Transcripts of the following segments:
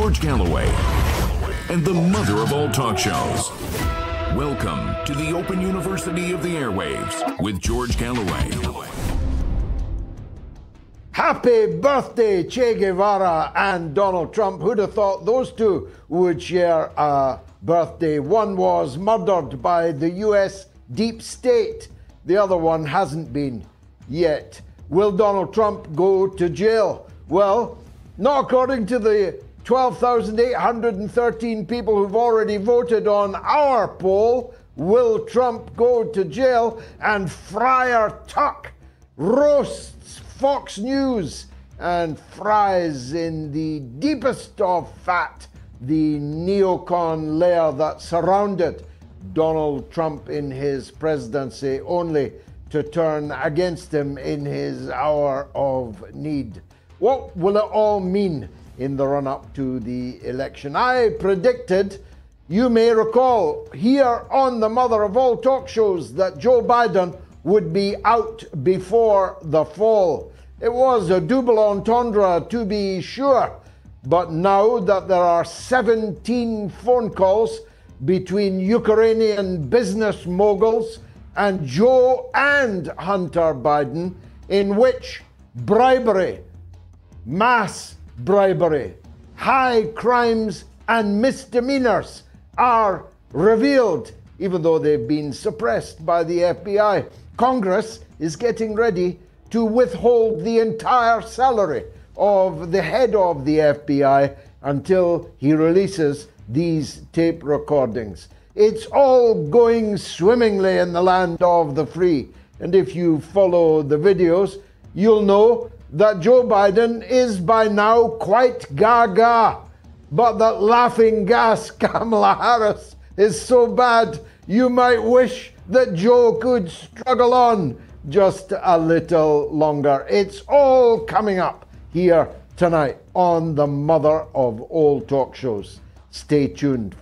George Galloway, and the mother of all talk shows. Welcome to the Open University of the Airwaves with George Galloway. Happy birthday, Che Guevara and Donald Trump. Who'd have thought those two would share a birthday? One was murdered by the US deep state. The other one hasn't been yet. Will Donald Trump go to jail? Well, not according to the 12,813 people who've already voted on our poll. Will Trump go to jail? And Friar Tuck roasts Fox News and fries in the deepest of fat the neocon layer that surrounded Donald Trump in his presidency, only to turn against him in his hour of need. What will it all mean in the run-up to the election? I predicted, you may recall, here on the mother of all talk shows, that Joe Biden would be out before the fall. It was a double entendre, to be sure, but now that there are 17 phone calls between Ukrainian business moguls and Joe and Hunter Biden, in which bribery, mass bribery, high crimes and misdemeanors are revealed, even though they've been suppressed by the FBI. Congress is getting ready to withhold the entire salary of the head of the FBI until he releases these tape recordings. It's all going swimmingly in the land of the free. And if you follow the videos, you'll know that Joe Biden is by now quite gaga, but that laughing gas Kamala Harris is so bad you might wish that Joe could struggle on just a little longer. It's all coming up here tonight on the mother of all talk shows. Stay tuned.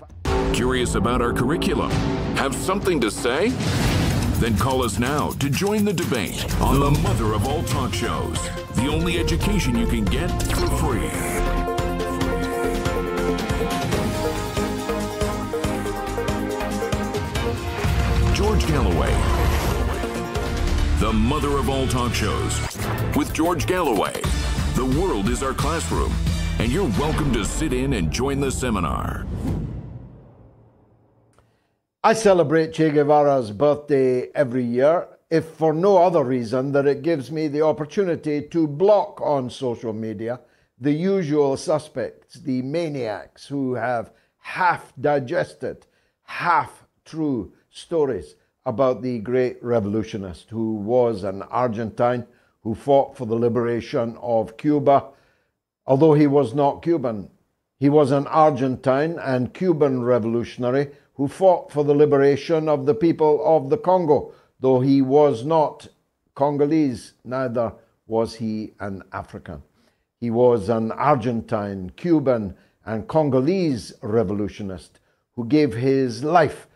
Curious about our curriculum? Have something to say? Then call us now to join the debate on the mother of all talk shows. The only education you can get for free. George Galloway. The mother of all talk shows. With George Galloway. The world is our classroom, and you're welcome to sit in and join the seminar. I celebrate Che Guevara's birthday every year, if for no other reason that it gives me the opportunity to block on social media the usual suspects, the maniacs who have half-digested, half-true stories about the great revolutionist who was an Argentine, who fought for the liberation of Cuba. Although he was not Cuban, he was an Argentine and Cuban revolutionary who fought for the liberation of the people of the Congo, though he was not Congolese, neither was he an African. He was an Argentine, Cuban, and Congolese revolutionist who gave his life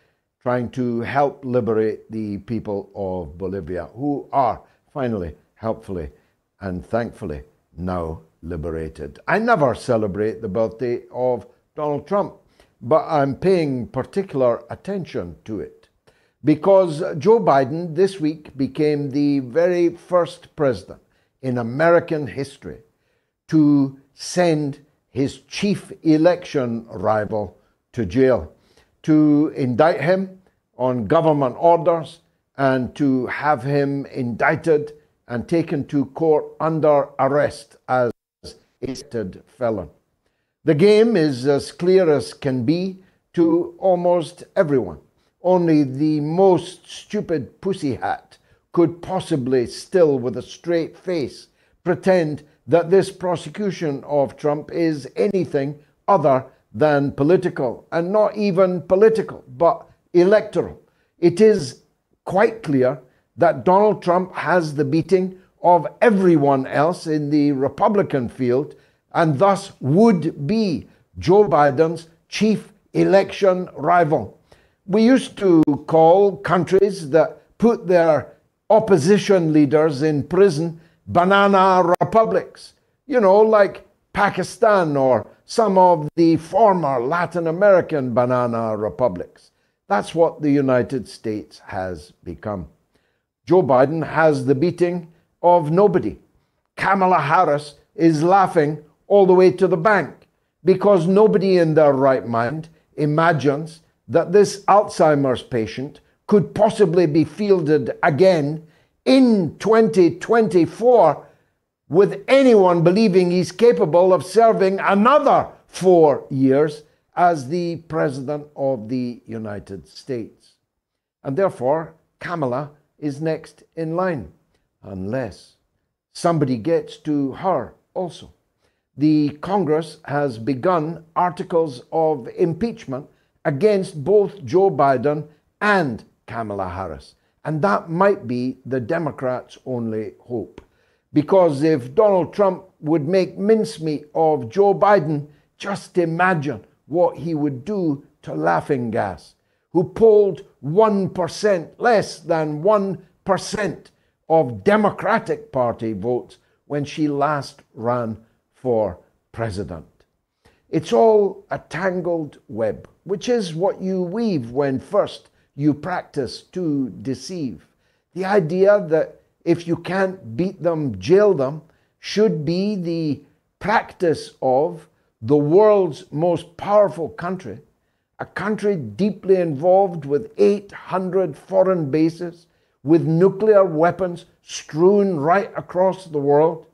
trying to help liberate the people of Bolivia, who are finally, helpfully, and thankfully now liberated. I never celebrate the birthday of Donald Trump, but I'm paying particular attention to it because Joe Biden this week became the very first president in American history to send his chief election rival to jail, to indict him on government orders and to have him indicted and taken to court under arrest as a felon. The game is as clear as can be to almost everyone. Only the most stupid pussyhat could possibly still, with a straight face, pretend that this prosecution of Trump is anything other than political, and not even political, but electoral. It is quite clear that Donald Trump has the beating of everyone else in the Republican field, and thus would be Joe Biden's chief election rival. We used to call countries that put their opposition leaders in prison banana republics, you know, like Pakistan or some of the former Latin American banana republics. That's what the United States has become. Joe Biden has the beating of nobody. Kamala Harris is laughing all the way to the bank because nobody in their right mind imagines that this Alzheimer's patient could possibly be fielded again in 2024 with anyone believing he's capable of serving another 4 years as the President of the United States. And therefore, Kamala is next in line, unless somebody gets to her also. The Congress has begun articles of impeachment against both Joe Biden and Kamala Harris. And that might be the Democrats' only hope. Because if Donald Trump would make mincemeat of Joe Biden, just imagine what he would do to laughing gas, who polled 1%, less than 1% of Democratic Party votes when she last ran for president. It's all a tangled web, which is what you weave when first you practice to deceive. The idea that if you can't beat them, jail them, should be the practice of the world's most powerful country, a country deeply involved with 800 foreign bases, with nuclear weapons strewn right across the world,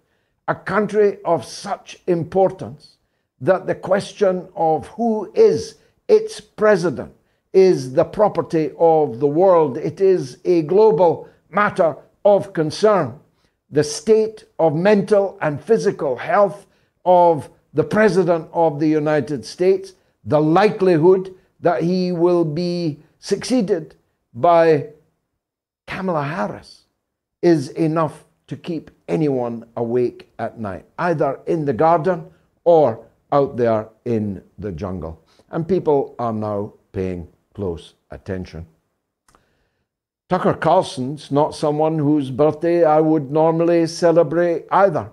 a country of such importance that the question of who is its president is the property of the world. It is a global matter of concern. The state of mental and physical health of the President of the United States, the likelihood that he will be succeeded by Kamala Harris, is enough to keep anyone awake at night, either in the garden or out there in the jungle. And people are now paying close attention. Tucker Carlson's not someone whose birthday I would normally celebrate either,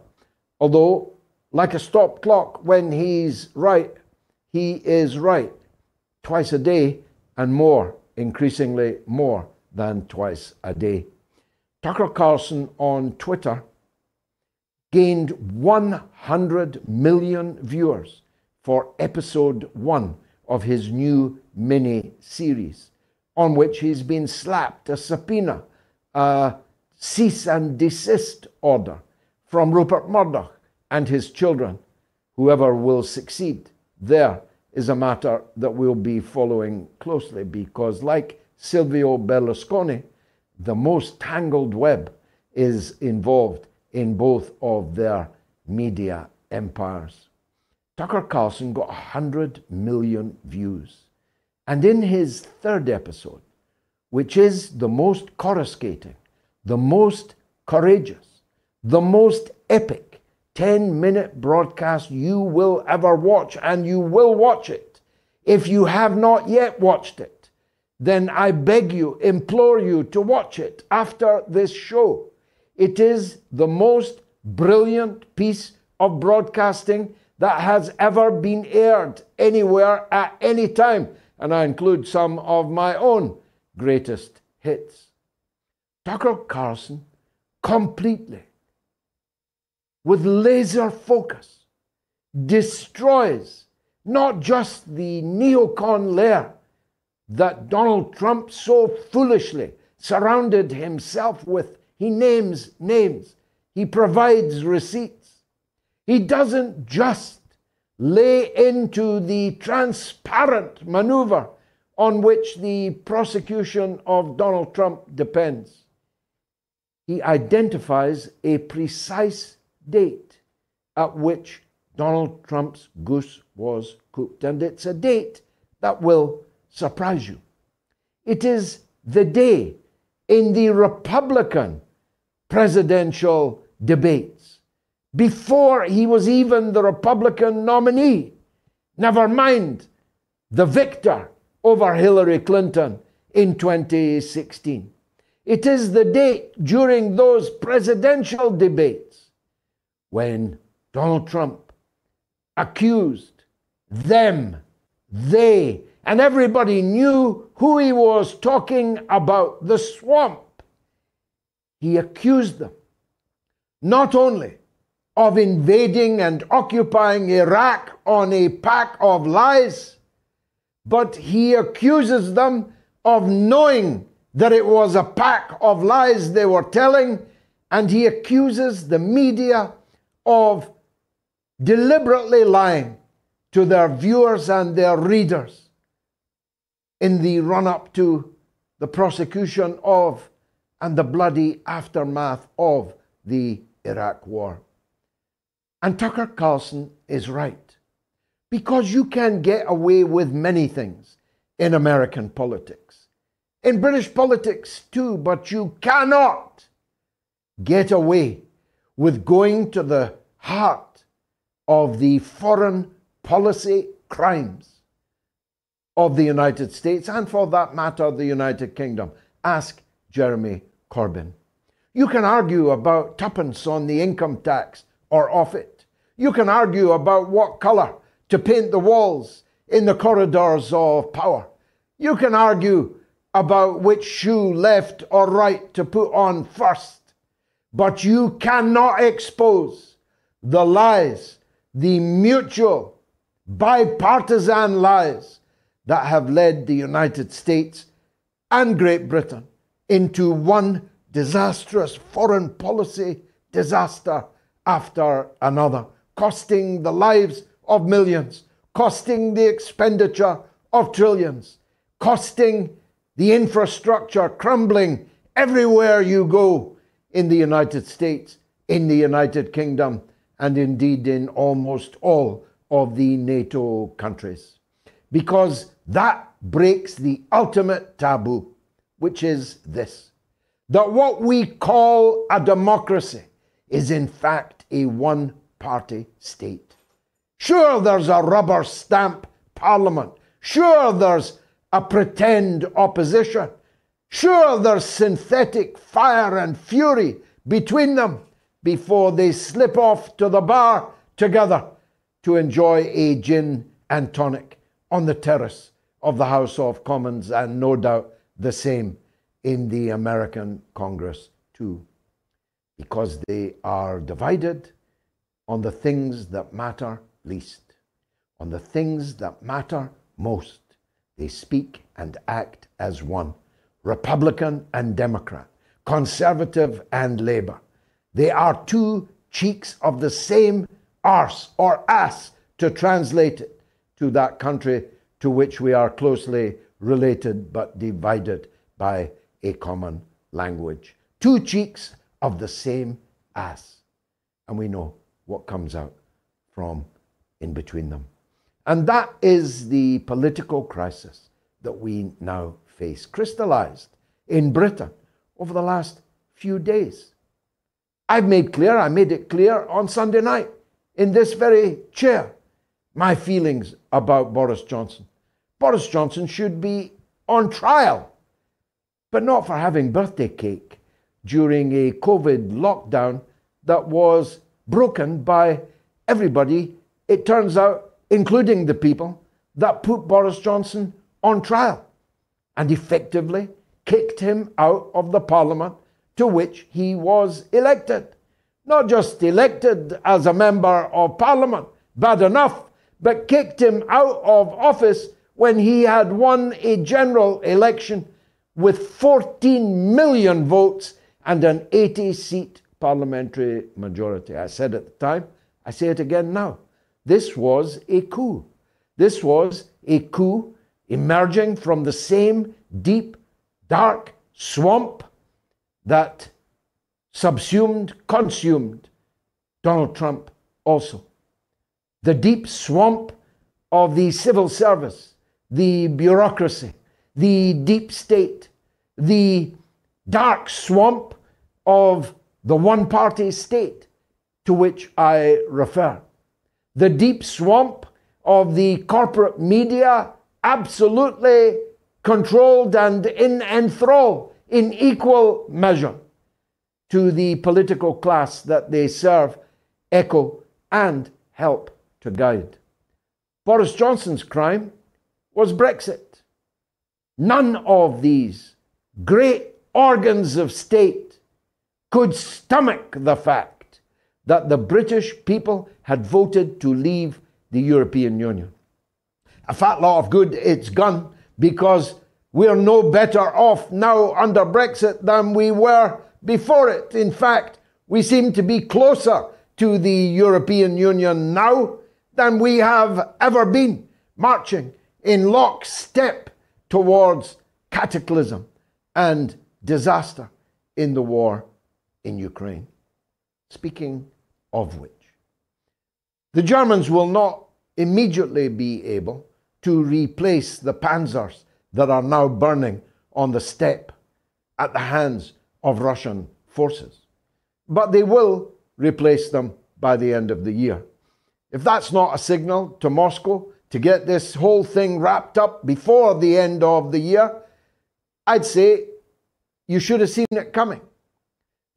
although like a stop clock, when he's right, he is right twice a day and more, increasingly more than twice a day. Tucker Carlson on Twitter gained 100 million viewers for episode 1 of his new mini-series, on which he's been slapped a subpoena, a cease and desist order from Rupert Murdoch and his children. Whoever will succeed there is a matter that we'll be following closely, because like Silvio Berlusconi, the most tangled web is involved in both of their media empires. Tucker Carlson got 100 million views. And in his third episode, which is the most coruscating, the most courageous, the most epic 10-minute broadcast you will ever watch, and you will watch it. If you have not yet watched it, then I beg you, implore you to watch it after this show. It is the most brilliant piece of broadcasting that has ever been aired anywhere at any time, and I include some of my own greatest hits. Tucker Carlson completely, with laser focus, destroys not just the neocon lair that Donald Trump so foolishly surrounded himself with. He names names. He provides receipts. He doesn't just lay into the transparent maneuver on which the prosecution of Donald Trump depends. He identifies a precise date at which Donald Trump's goose was cooked. And it's a date that will surprise you. It is the day in the Republican presidential debates, before he was even the Republican nominee, never mind the victor over Hillary Clinton in 2016. It is the date during those presidential debates when Donald Trump accused, them, they, and everybody knew who he was talking about, the swamp. He accused them not only of invading and occupying Iraq on a pack of lies, but he accuses them of knowing that it was a pack of lies they were telling, and he accuses the media of deliberately lying to their viewers and their readers in the run-up to the prosecution of and the bloody aftermath of the Iraq war. And Tucker Carlson is right, because you can get away with many things in American politics, in British politics too, but you cannot get away with going to the heart of the foreign policy crimes of the United States, and for that matter, the United Kingdom. Ask Jeremy Corbyn. You can argue about tuppence on the income tax or off it. You can argue about what colour to paint the walls in the corridors of power. You can argue about which shoe left or right to put on first, but you cannot expose the lies, the mutual bipartisan lies that have led the United States and Great Britain into one disastrous foreign policy disaster after another, costing the lives of millions, costing the expenditure of trillions, costing the infrastructure crumbling everywhere you go in the United States, in the United Kingdom, and indeed in almost all of the NATO countries. Because that breaks the ultimate taboo, which is this: that what we call a democracy is in fact a one-party state. Sure, there's a rubber stamp parliament. Sure, there's a pretend opposition. Sure, there's synthetic fire and fury between them before they slip off to the bar together to enjoy a gin and tonic on the terrace of the House of Commons, and no doubt the same in the American Congress too, because they are divided on the things that matter least, on the things that matter most. They speak and act as one, Republican and Democrat, Conservative and Labour. They are two cheeks of the same arse, or ass, to translate it to that country to which we are closely related but divided by a common language. Two cheeks of the same ass. And we know what comes out from in between them. And that is the political crisis that we now face, crystallized in Britain over the last few days. I've made clear, I made it clear on Sunday night in this very chair, my feelings about Boris Johnson. Boris Johnson should be on trial, but not for having birthday cake during a COVID lockdown that was broken by everybody, it turns out, including the people that put Boris Johnson on trial and effectively kicked him out of the parliament to which he was elected. Not just elected as a member of parliament, bad enough, but kicked him out of office when he had won a general election with 14 million votes and an 80-seat parliamentary majority. I said at the time, I say it again now, this was a coup. This was a coup emerging from the same deep, dark swamp that subsumed, consumed Donald Trump also. The deep swamp of the civil service, the bureaucracy, the deep state, the dark swamp of the one-party state to which I refer. The deep swamp of the corporate media, absolutely controlled and enthralled in equal measure to the political class that they serve, echo, and help to guide. Boris Johnson's crime was Brexit. None of these great organs of state could stomach the fact that the British people had voted to leave the European Union. A fat lot of good it's done, because we're no better off now under Brexit than we were before it. In fact, we seem to be closer to the European Union now than we have ever been, marching in lockstep towards cataclysm and disaster in the war in Ukraine. Speaking of which, the Germans will not immediately be able to replace the panzers that are now burning on the steppe at the hands of Russian forces, but they will replace them by the end of the year. If that's not a signal to Moscow to get this whole thing wrapped up before the end of the year, I'd say you should have seen it coming,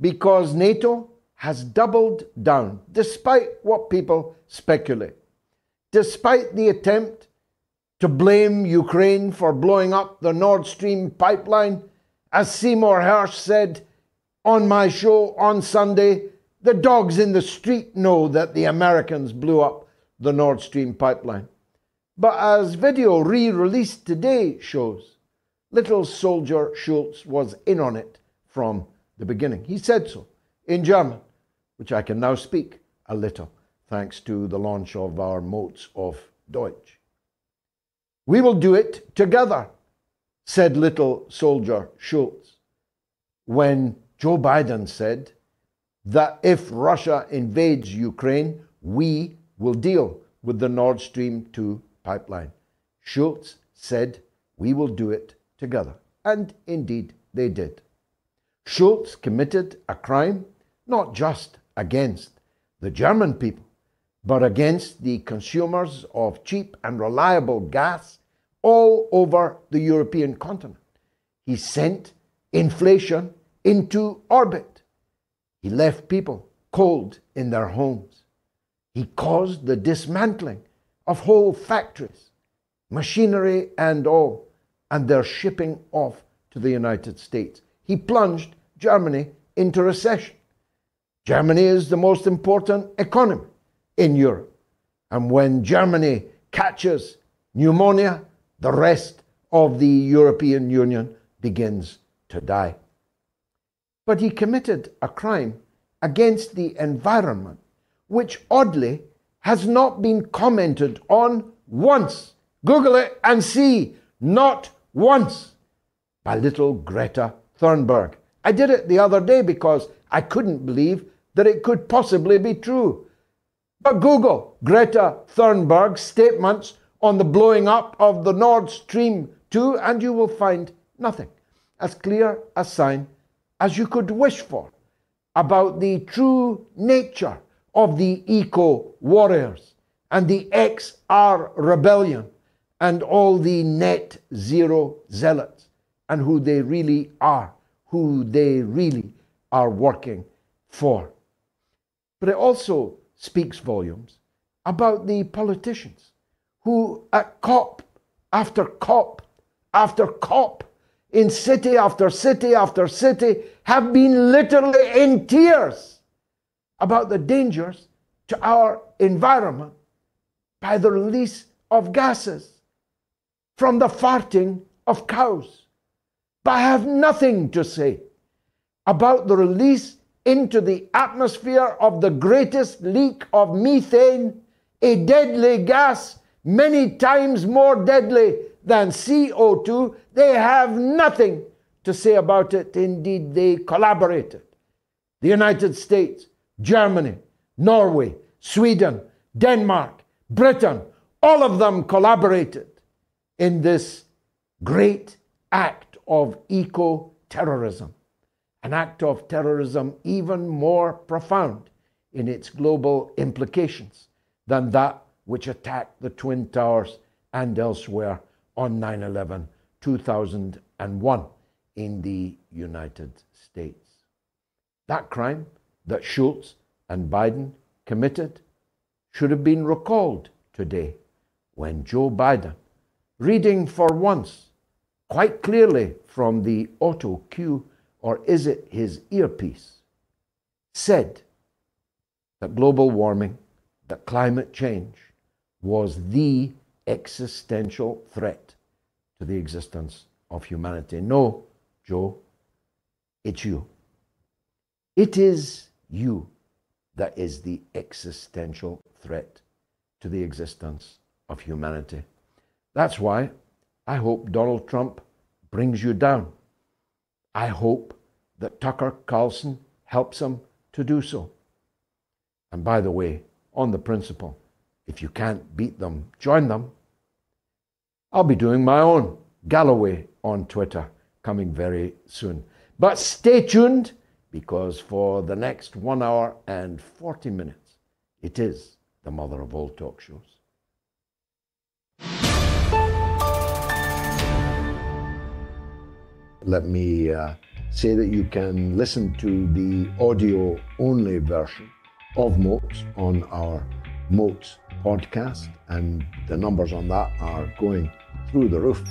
because NATO has doubled down, despite what people speculate, despite the attempt to blame Ukraine for blowing up the Nord Stream pipeline. As Seymour Hersh said on my show on Sunday, the dogs in the street know that the Americans blew up the Nord Stream pipeline. But as video re-released today shows, little soldier Scholz was in on it from the beginning. He said so in German, which I can now speak a little, thanks to the launch of our Modes of Deutsch. We will do it together, said little soldier Scholz, when Joe Biden said that if Russia invades Ukraine, we will deal with the Nord Stream 2 pipeline. Scholz said, we will do it together. And indeed, they did. Scholz committed a crime, not just against the German people, but against the consumers of cheap and reliable gas all over the European continent. He sent inflation into orbit. He left people cold in their homes. He caused the dismantling of whole factories, machinery and all, and their shipping off to the United States. He plunged Germany into recession. Germany is the most important economy in Europe. And when Germany catches pneumonia, the rest of the European Union begins to die. But he committed a crime against the environment, which oddly has not been commented on once. Google it and see, not once, by little Greta Thunberg. I did it the other day because I couldn't believe that it could possibly be true. But Google Greta Thunberg's statements on the blowing up of the Nord Stream 2 and you will find nothing as clear a sign as you could wish for about the true nature of the eco-warriors and the XR rebellion and all the net zero zealots and who they really are, working for. But it also speaks volumes about the politicians who at COP after COP after COP in city after city after city have been literally in tears about the dangers to our environment by the release of gases from the farting of cows, but I have nothing to say about the release into the atmosphere of the greatest leak of methane, a deadly gas many times more deadly than CO2. They have nothing to say about it. Indeed, they collaborated. The United States, Germany, Norway, Sweden, Denmark, Britain, all of them collaborated in this great act of eco-terrorism, an act of terrorism even more profound in its global implications than that which attacked the Twin Towers and elsewhere on 9/11, 2001 in the United States. That crime that Scholz and Biden committed should have been recalled today when Joe Biden, reading for once quite clearly from the auto cue, or is it his earpiece, said that global warming, that climate change was the existential threat to the existence of humanity. No, Joe, it's you. It is you that is the existential threat to the existence of humanity. That's why I hope Donald Trump brings you down. I hope that Tucker Carlson helps him to do so. And by the way, on the principle, if you can't beat them, join them. I'll be doing my own Galloway on Twitter coming very soon. But stay tuned, because for the next 1 hour and 40 minutes, it is the mother of all talk shows. Let me say that you can listen to the audio-only version of Motes on our Motes podcast, and the numbers on that are going through the roof.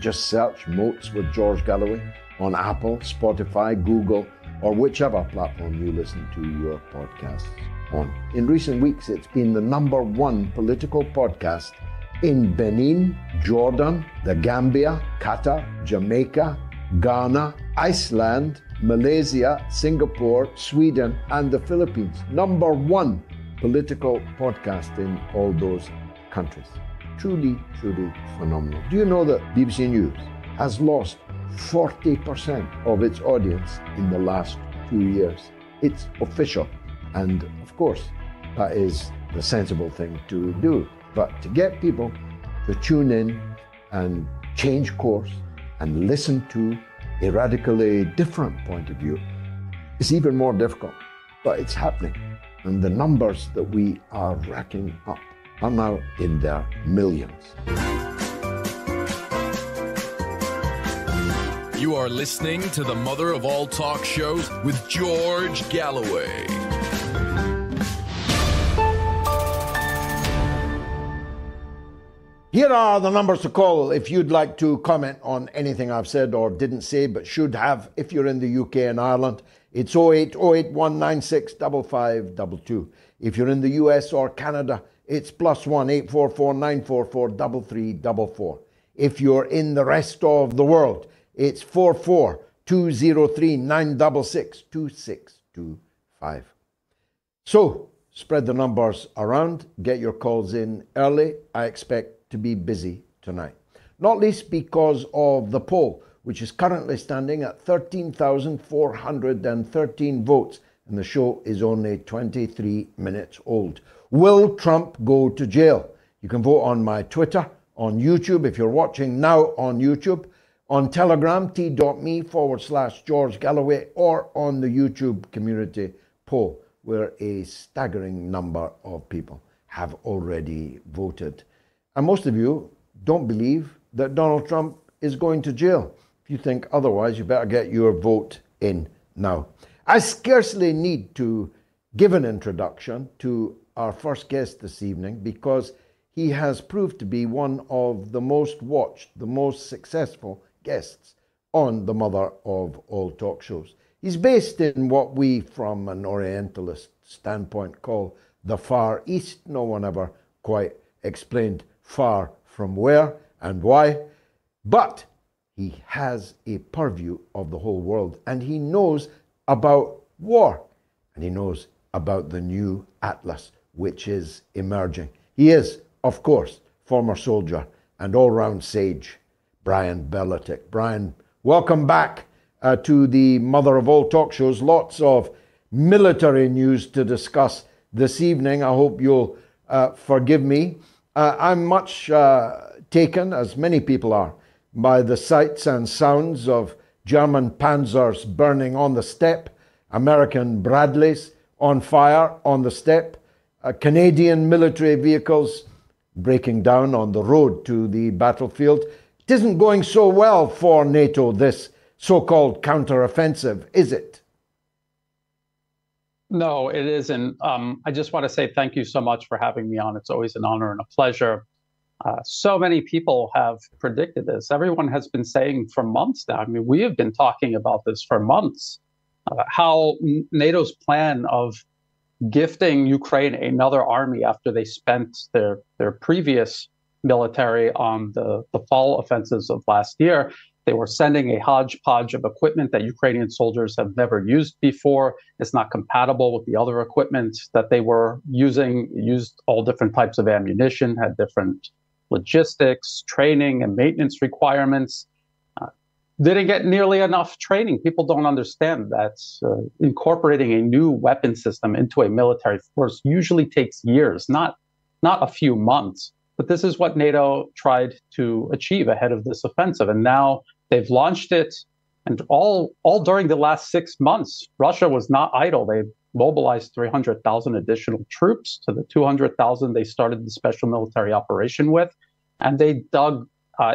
Just search Motes with George Galloway on Apple, Spotify, Google, or whichever platform you listen to your podcasts on. In recent weeks, it's been the #1 political podcast in Benin, Jordan, the Gambia, Qatar, Jamaica, Ghana, Iceland, Malaysia, Singapore, Sweden, and the Philippines. #1 political podcast in all those countries. Truly, truly phenomenal. Do you know that BBC News has lost 40% of its audience in the last 2 years? It's official. And of course, that is the sensible thing to do. But to get people to tune in and change course and listen to a radically different point of view is even more difficult. But it's happening. And the numbers that we are racking up are now in their millions. You are listening to the mother of all talk shows with George Galloway. Here are the numbers to call if you'd like to comment on anything I've said or didn't say but should have if you're in the UK and Ireland. It's 0808 196 5522. If you're in the US or Canada, it's +1 844 944 3344. If you're in the rest of the world, it's 44 203 966 2625. So, spread the numbers around, get your calls in early. I expect to be busy tonight, not least because of the poll, which is currently standing at 13,413 votes, and the show is only 23 minutes old. Will Trump go to jail? You can vote on my Twitter, on YouTube, if you're watching now on YouTube, on Telegram, t.me/George Galloway, or on the YouTube community poll, where a staggering number of people have already voted. And most of you don't believe that Donald Trump is going to jail. If you think otherwise, you better get your vote in now. I scarcely need to give an introduction to our first guest this evening, because he has proved to be one of the most watched, the most successful guests on the mother of all talk shows. He's based in what we, from an Orientalist standpoint, call the Far East. No one ever quite explained far from where and why. But he has a purview of the whole world, and he knows about war, and he knows about the New Atlas, which is emerging. He is, of course, former soldier and all-round sage, Brian Berletic. Brian, welcome back. To the mother of all talk shows. Lots of military news to discuss this evening. I hope you'll forgive me. I'm much taken, as many people are, by the sights and sounds of German panzers burning on the steppe, American Bradleys on fire on the steppe, Canadian military vehicles breaking down on the road to the battlefield. It isn't going so well for NATO, this so-called counter-offensive, is it? No, it isn't. I just want to say thank you so much for having me on. It's always an honor and a pleasure. So many people have predicted this. Everyone has been saying for months now. I mean, we have been talking about this for months, how NATO's plan of gifting Ukraine another army after they spent their previous military on the fall offensives of last year. They were sending a hodgepodge of equipment that Ukrainian soldiers have never used before. It's not compatible with the other equipment that they were using. It used all different types of ammunition, had different logistics, training, and maintenance requirements. Didn't get nearly enough training. People don't understand that incorporating a new weapon system into a military force usually takes years, not a few months. But this is what NATO tried to achieve ahead of this offensive. And now they've launched it. And all during the last 6 months, Russia was not idle. They mobilized 300,000 additional troops to the 200,000 they started the special military operation with. And they dug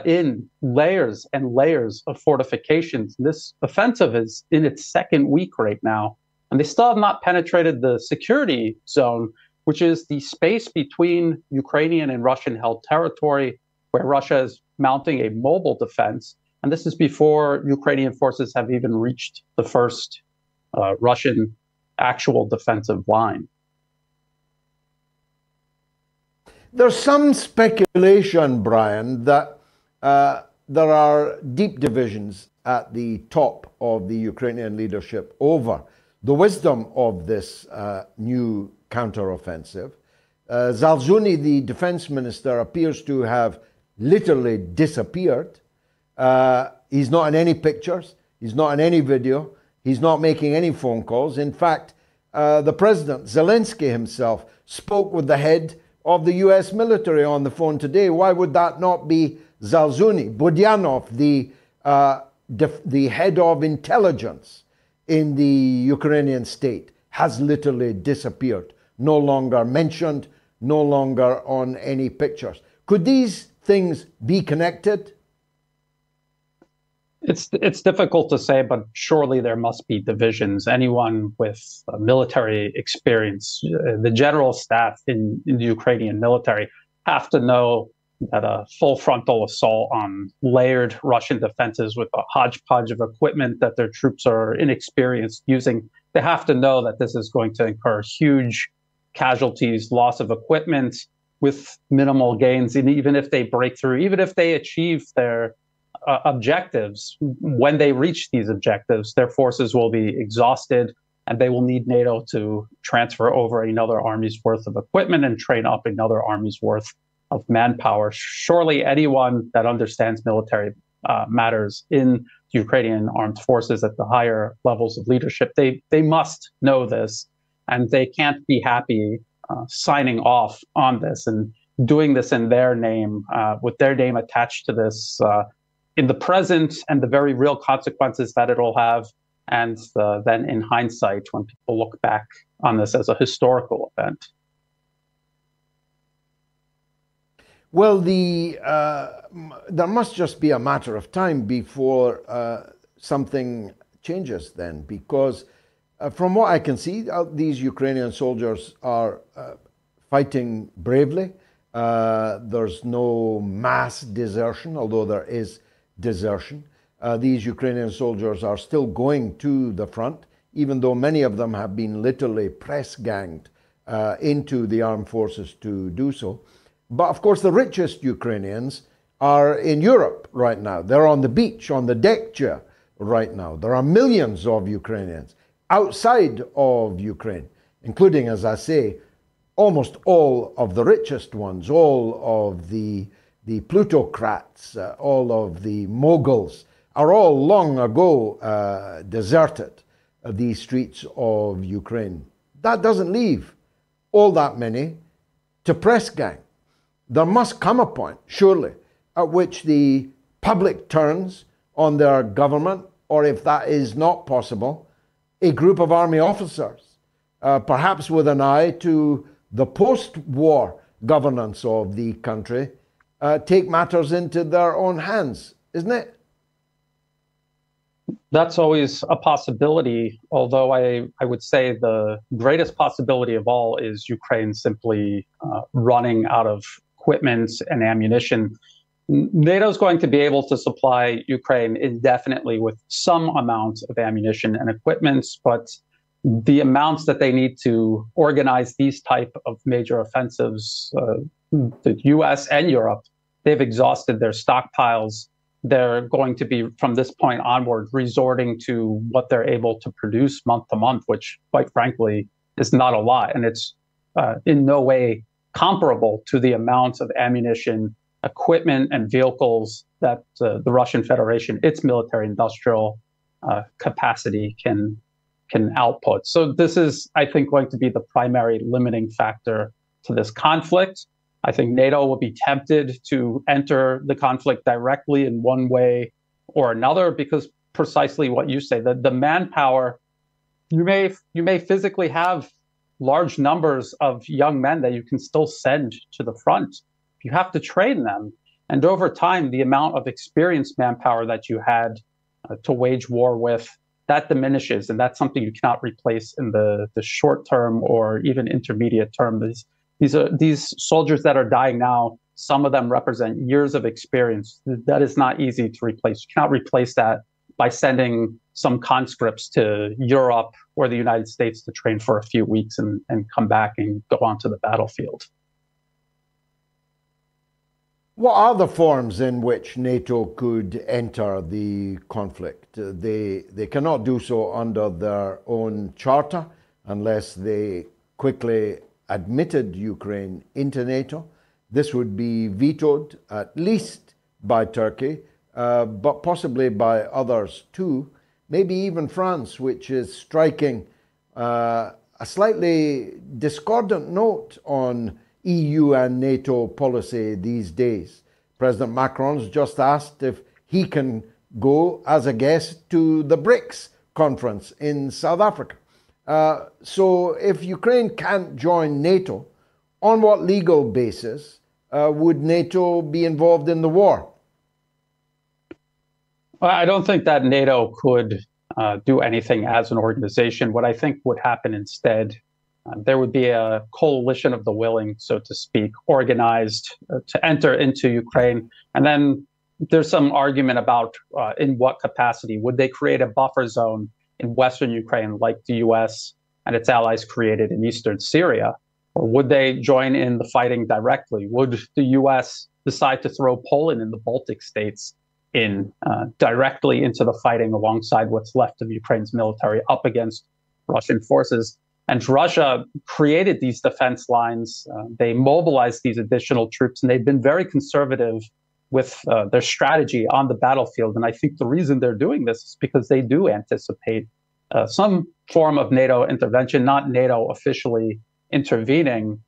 in layers and layers of fortifications. This offensive is in its second week right now. And they still have not penetrated the security zone, which is the space between Ukrainian and Russian-held territory where Russia is mounting a mobile defense. And this is before Ukrainian forces have even reached the first Russian actual defensive line. There's some speculation, Brian, that there are deep divisions at the top of the Ukrainian leadership over the wisdom of this new counteroffensive. Zaluzhny, the defense minister, appears to have literally disappeared. He's not in any pictures. He's not in any video. He's not making any phone calls. In fact, the president, Zelensky himself, spoke with the head of the U.S. military on the phone today. Why would that not be Zaluzhny? Budyanov, the head of intelligence in the Ukrainian state, has literally disappeared. No longer mentioned, no longer on any pictures. Could these things be connected? It's difficult to say, but surely there must be divisions. Anyone with military experience, the general staff in the Ukrainian military, have to know that a full frontal assault on layered Russian defenses with a hodgepodge of equipment that their troops are inexperienced using, they have to know that this is going to incur huge casualties, loss of equipment with minimal gains. And even if they break through, even if they achieve their objectives, when they reach these objectives, their forces will be exhausted and they will need NATO to transfer over another army's worth of equipment and train up another army's worth of manpower. Surely anyone that understands military matters in the Ukrainian armed forces at the higher levels of leadership, they must know this. And they can't be happy signing off on this and doing this in their name, with their name attached to this in the present and the very real consequences that it'll have. And then in hindsight, when people look back on this as a historical event. Well, there must just be a matter of time before something changes then, because from what I can see, these Ukrainian soldiers are fighting bravely. There's no mass desertion, although there is desertion. These Ukrainian soldiers are still going to the front, even though many of them have been literally press-ganged into the armed forces to do so. But of course, the richest Ukrainians are in Europe right now. They're on the beach, on the deck chair right now. There are millions of Ukrainians outside of Ukraine, including, as I say, almost all of the richest ones, all of the plutocrats, all of the moguls, are all long ago deserted the streets of Ukraine. That doesn't leave all that many to press gang. There must come a point, surely, at which the public turns on their government, or if that is not possible, a group of army officers, perhaps with an eye to the post-war governance of the country, take matters into their own hands, isn't it? That's always a possibility, although I would say the greatest possibility of all is Ukraine simply running out of equipment and ammunition. NATO's going to be able to supply Ukraine indefinitely with some amount of ammunition and equipment, but the amounts that they need to organize these type of major offensives, the U.S. and Europe, they've exhausted their stockpiles. They're going to be, from this point onward, resorting to what they're able to produce month to month, which, quite frankly, is not a lot. And it's in no way comparable to the amount of ammunition, equipment, and vehicles that the Russian Federation, its military-industrial capacity can output. So this is, I think, going to be the primary limiting factor to this conflict. I think NATO will be tempted to enter the conflict directly in one way or another, because precisely what you say, the manpower, you may physically have large numbers of young men that you can still send to the front. You have to train them. And over time, the amount of experienced manpower that you had to wage war with, that diminishes. And that's something you cannot replace in the short term or even intermediate term. These soldiers that are dying now, some of them represent years of experience. That is not easy to replace. You cannot replace that by sending some conscripts to Europe or the United States to train for a few weeks and come back and go onto the battlefield. What are the forms in which NATO could enter the conflict? They cannot do so under their own charter unless they quickly admitted Ukraine into NATO. This would be vetoed at least by Turkey, but possibly by others too, maybe even France, which is striking a slightly discordant note on EU and NATO policy these days. President Macron's just asked if he can go as a guest to the BRICS conference in South Africa. So if Ukraine can't join NATO, on what legal basis would NATO be involved in the war? Well, I don't think that NATO could do anything as an organization. What I think would happen instead, there would be a coalition of the willing, so to speak, organized to enter into Ukraine. And then there's some argument about in what capacity. Would they create a buffer zone in Western Ukraine, like the U.S. and its allies created in Eastern Syria? Or would they join in the fighting directly? Would the U.S. decide to throw Poland and the Baltic states in directly into the fighting alongside what's left of Ukraine's military up against Russian forces? And Russia created these defense lines. They mobilized these additional troops, and they've been very conservative with their strategy on the battlefield. And I think the reason they're doing this is because they do anticipate some form of NATO intervention, not NATO officially intervening,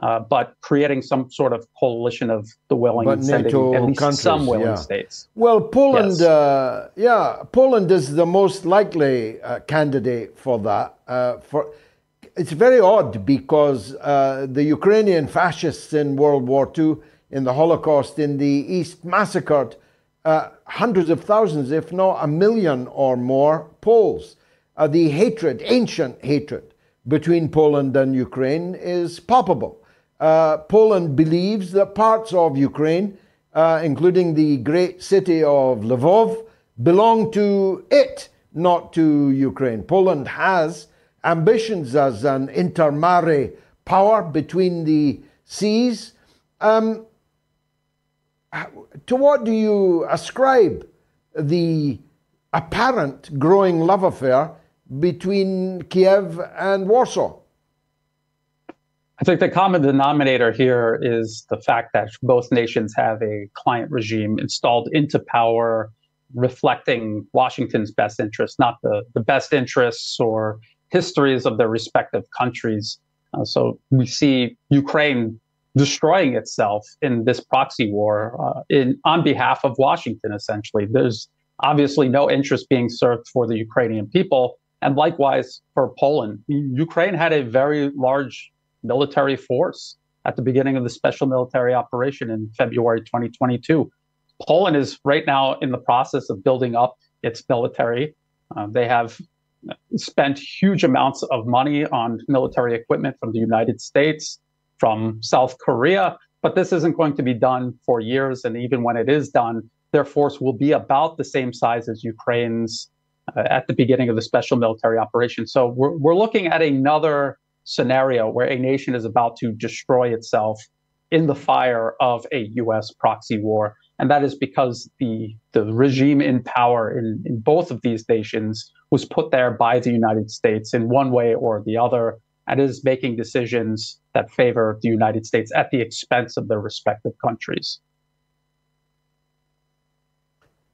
but creating some sort of coalition of the willing and sending at least some willing states. Well, Poland, yes. Poland is the most likely candidate for that. It's very odd because the Ukrainian fascists in World War II, in the Holocaust, in the East, massacred hundreds of thousands, if not 1 million or more, Poles. The hatred, ancient hatred, between Poland and Ukraine is palpable. Poland believes that parts of Ukraine, including the great city of Lviv, belong to it, not to Ukraine. Poland has ambitions as an intermare power between the seas. To what do you ascribe the apparent growing love affair between Kiev and Warsaw? I think the common denominator here is the fact that both nations have a client regime installed into power, reflecting Washington's best interests, not the best interests or histories of their respective countries. So we see Ukraine destroying itself in this proxy war on behalf of Washington, essentially. There's obviously no interest being served for the Ukrainian people. And likewise for Poland, Ukraine had a very large military force at the beginning of the special military operation in February 2022. Poland is right now in the process of building up its military. They have spent huge amounts of money on military equipment from the United States, from South Korea, but this isn't going to be done for years. And even when it is done, their force will be about the same size as Ukraine's at the beginning of the special military operation. So we're looking at another scenario where a nation is about to destroy itself in the fire of a U.S. proxy war. And that is because the regime in power in both of these nations was put there by the United States in one way or the other, and is making decisions that favor the United States at the expense of their respective countries.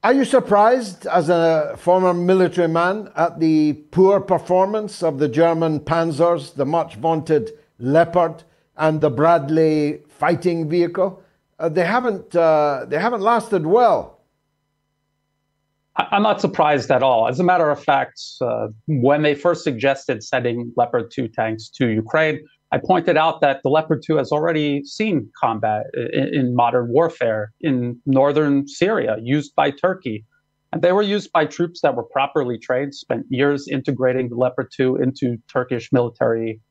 Are you surprised, as a former military man, at the poor performance of the German panzers, the much-vaunted Leopard, and the Bradley fighting vehicle? They haven't lasted well. I'm not surprised at all. As a matter of fact, when they first suggested sending Leopard 2 tanks to Ukraine, I pointed out that the Leopard 2 has already seen combat in modern warfare in northern Syria, used by Turkey. And they were used by troops that were properly trained, spent years integrating the Leopard 2 into Turkish military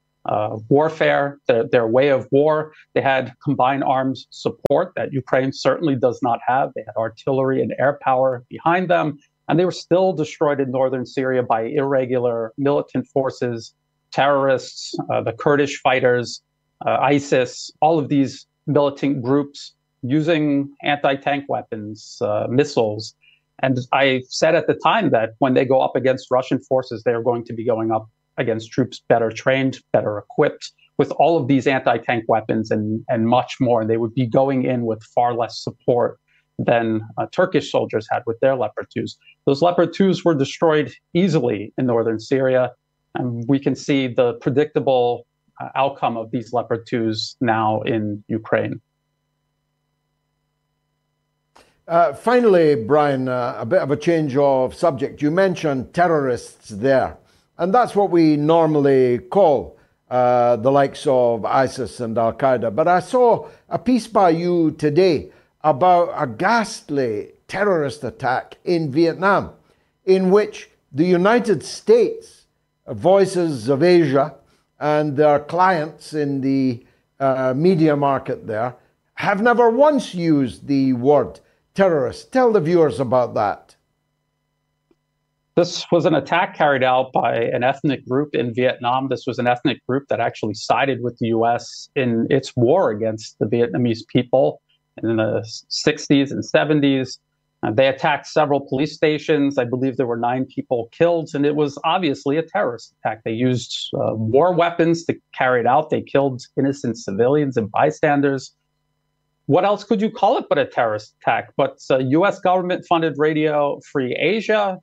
warfare, their way of war. They had combined arms support that Ukraine certainly does not have. They had artillery and air power behind them. And they were still destroyed in northern Syria by irregular militant forces, terrorists, the Kurdish fighters, ISIS, all of these militant groups using anti-tank weapons, missiles. And I said at the time that when they go up against Russian forces, they're going to be going up against troops better trained, better equipped, with all of these anti-tank weapons and much more. And they would be going in with far less support than Turkish soldiers had with their Leopard 2s. Those Leopard 2s were destroyed easily in northern Syria. And we can see the predictable outcome of these Leopard 2s now in Ukraine. Finally, Brian, a bit of a change of subject. You mentioned terrorists there, and that's what we normally call the likes of ISIS and Al-Qaeda. But I saw a piece by you today about a ghastly terrorist attack in Vietnam, in which the United States, Voices of Asia and their clients in the media market there have never once used the word terrorist. Tell the viewers about that. This was an attack carried out by an ethnic group in Vietnam. This was an ethnic group that actually sided with the U.S. in its war against the Vietnamese people in the 60s and 70s. They attacked several police stations. I believe there were 9 people killed, and it was obviously a terrorist attack. They used war weapons to carry it out. They killed innocent civilians and bystanders. What else could you call it but a terrorist attack? But U.S. government-funded Radio Free Asia,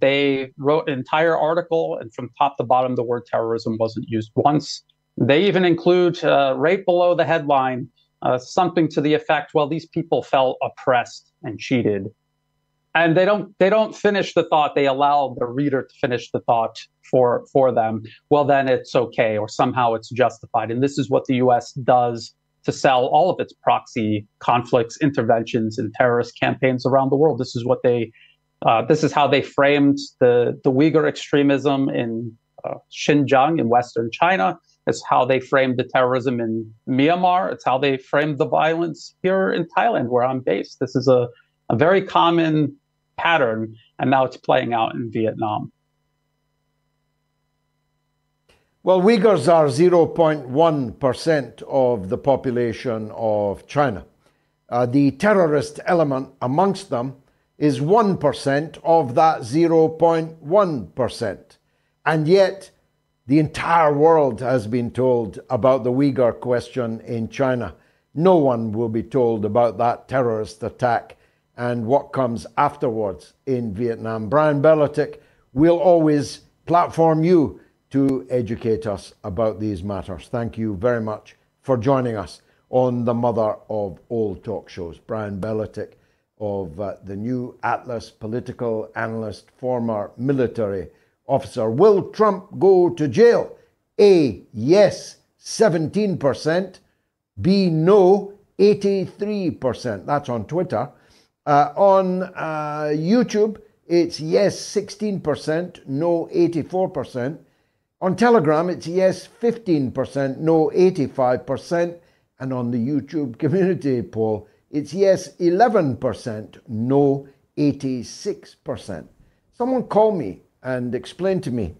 they wrote an entire article, and from top to bottom, the word terrorism wasn't used once. They even include right below the headline, something to the effect, well, these people felt oppressed and cheated. And they don't finish the thought. They allow the reader to finish the thought for them. Well, then it's okay, or somehow it's justified. And this is what the U.S. does to sell all of its proxy conflicts, interventions, and terrorist campaigns around the world. This is what they this is how they framed the Uyghur extremism in Xinjiang in Western China. It's how they framed the terrorism in Myanmar. It's how they framed the violence here in Thailand, where I'm based. This is a very common pattern, and now it's playing out in Vietnam. Well, Uyghurs are 0.1% of the population of China. The terrorist element amongst them is 1% of that 0.1%. And yet, the entire world has been told about the Uyghur question in China. No one will be told about that terrorist attack and what comes afterwards in Vietnam. Brian Berletic, will always platform you to educate us about these matters. Thank you very much for joining us on the mother of all talk shows. Brian Berletic of the New Atlas, political analyst, former military officer. Will Trump go to jail? A, yes, 17%. B, no, 83%. That's on Twitter. On YouTube, it's yes 16%, no 84%. On Telegram, it's yes 15%, no 85%. And on the YouTube community poll, it's yes 11%, no 86%. Someone call me and explain to me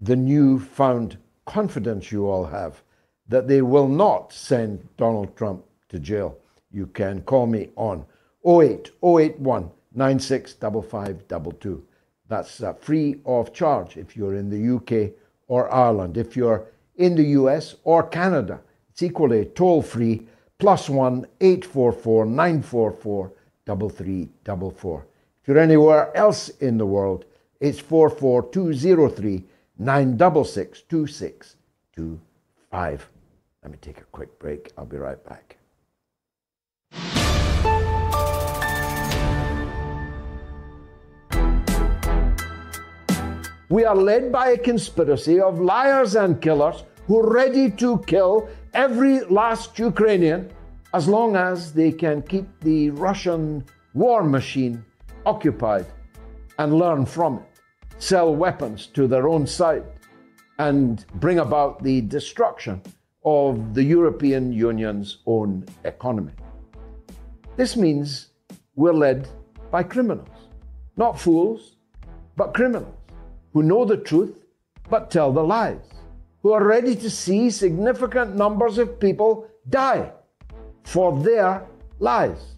the newfound confidence you all have that they will not send Donald Trump to jail. You can call me on 08081 965522. That's free of charge if you're in the UK or Ireland. If you're in the US or Canada, it's equally toll-free, +1 844 944 3344. If you're anywhere else in the world, it's 44203 966 2625. Let me take a quick break. I'll be right back. We are led by a conspiracy of liars and killers who are ready to kill every last Ukrainian as long as they can keep the Russian war machine occupied and learn from it, sell weapons to their own side, and bring about the destruction of the European Union's own economy. This means we're led by criminals, not fools, but criminals who know the truth but tell the lies, who are ready to see significant numbers of people die for their lies.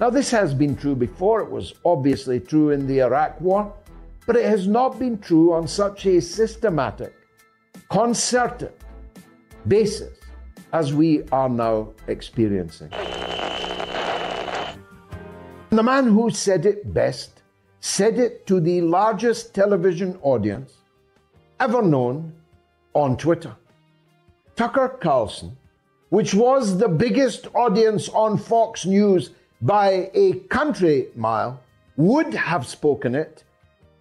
Now, this has been true before. It was obviously true in the Iraq war, but it has not been true on such a systematic, concerted basis as we are now experiencing. And the man who said it best said it to the largest television audience ever known on Twitter. Tucker Carlson, which was the biggest audience on Fox News by a country mile, would have spoken it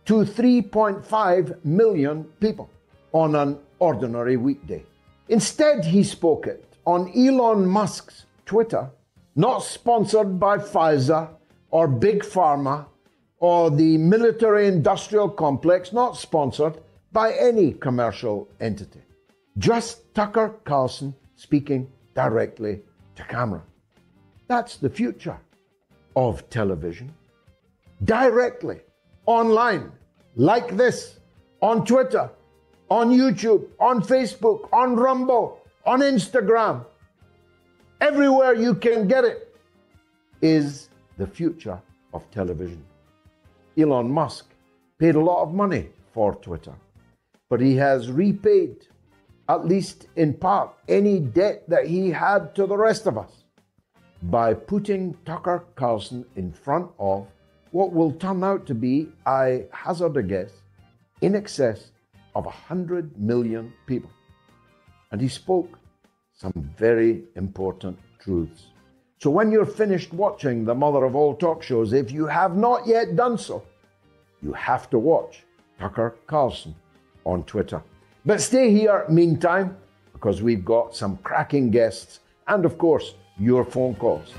to 3.5 million people on an ordinary weekday. Instead, he spoke it on Elon Musk's Twitter, not sponsored by Pfizer or Big Pharma or the military-industrial complex, not sponsored by any commercial entity. Just Tucker Carlson speaking directly to camera. That's the future of television. Directly, online, like this, on Twitter, on YouTube, on Facebook, on Rumble, on Instagram. Everywhere you can get it is the future of television. Elon Musk paid a lot of money for Twitter, but he has repaid, at least in part, any debt that he had to the rest of us by putting Tucker Carlson in front of what will turn out to be, I hazard a guess, in excess of 100 million people. And he spoke some very important truths. So when you're finished watching the mother of all talk shows, if you have not yet done so, you have to watch Tucker Carlson on Twitter. But stay here meantime, because we've got some cracking guests and, of course, your phone calls.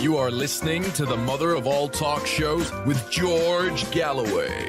You are listening to the mother of all talk shows with George Galloway.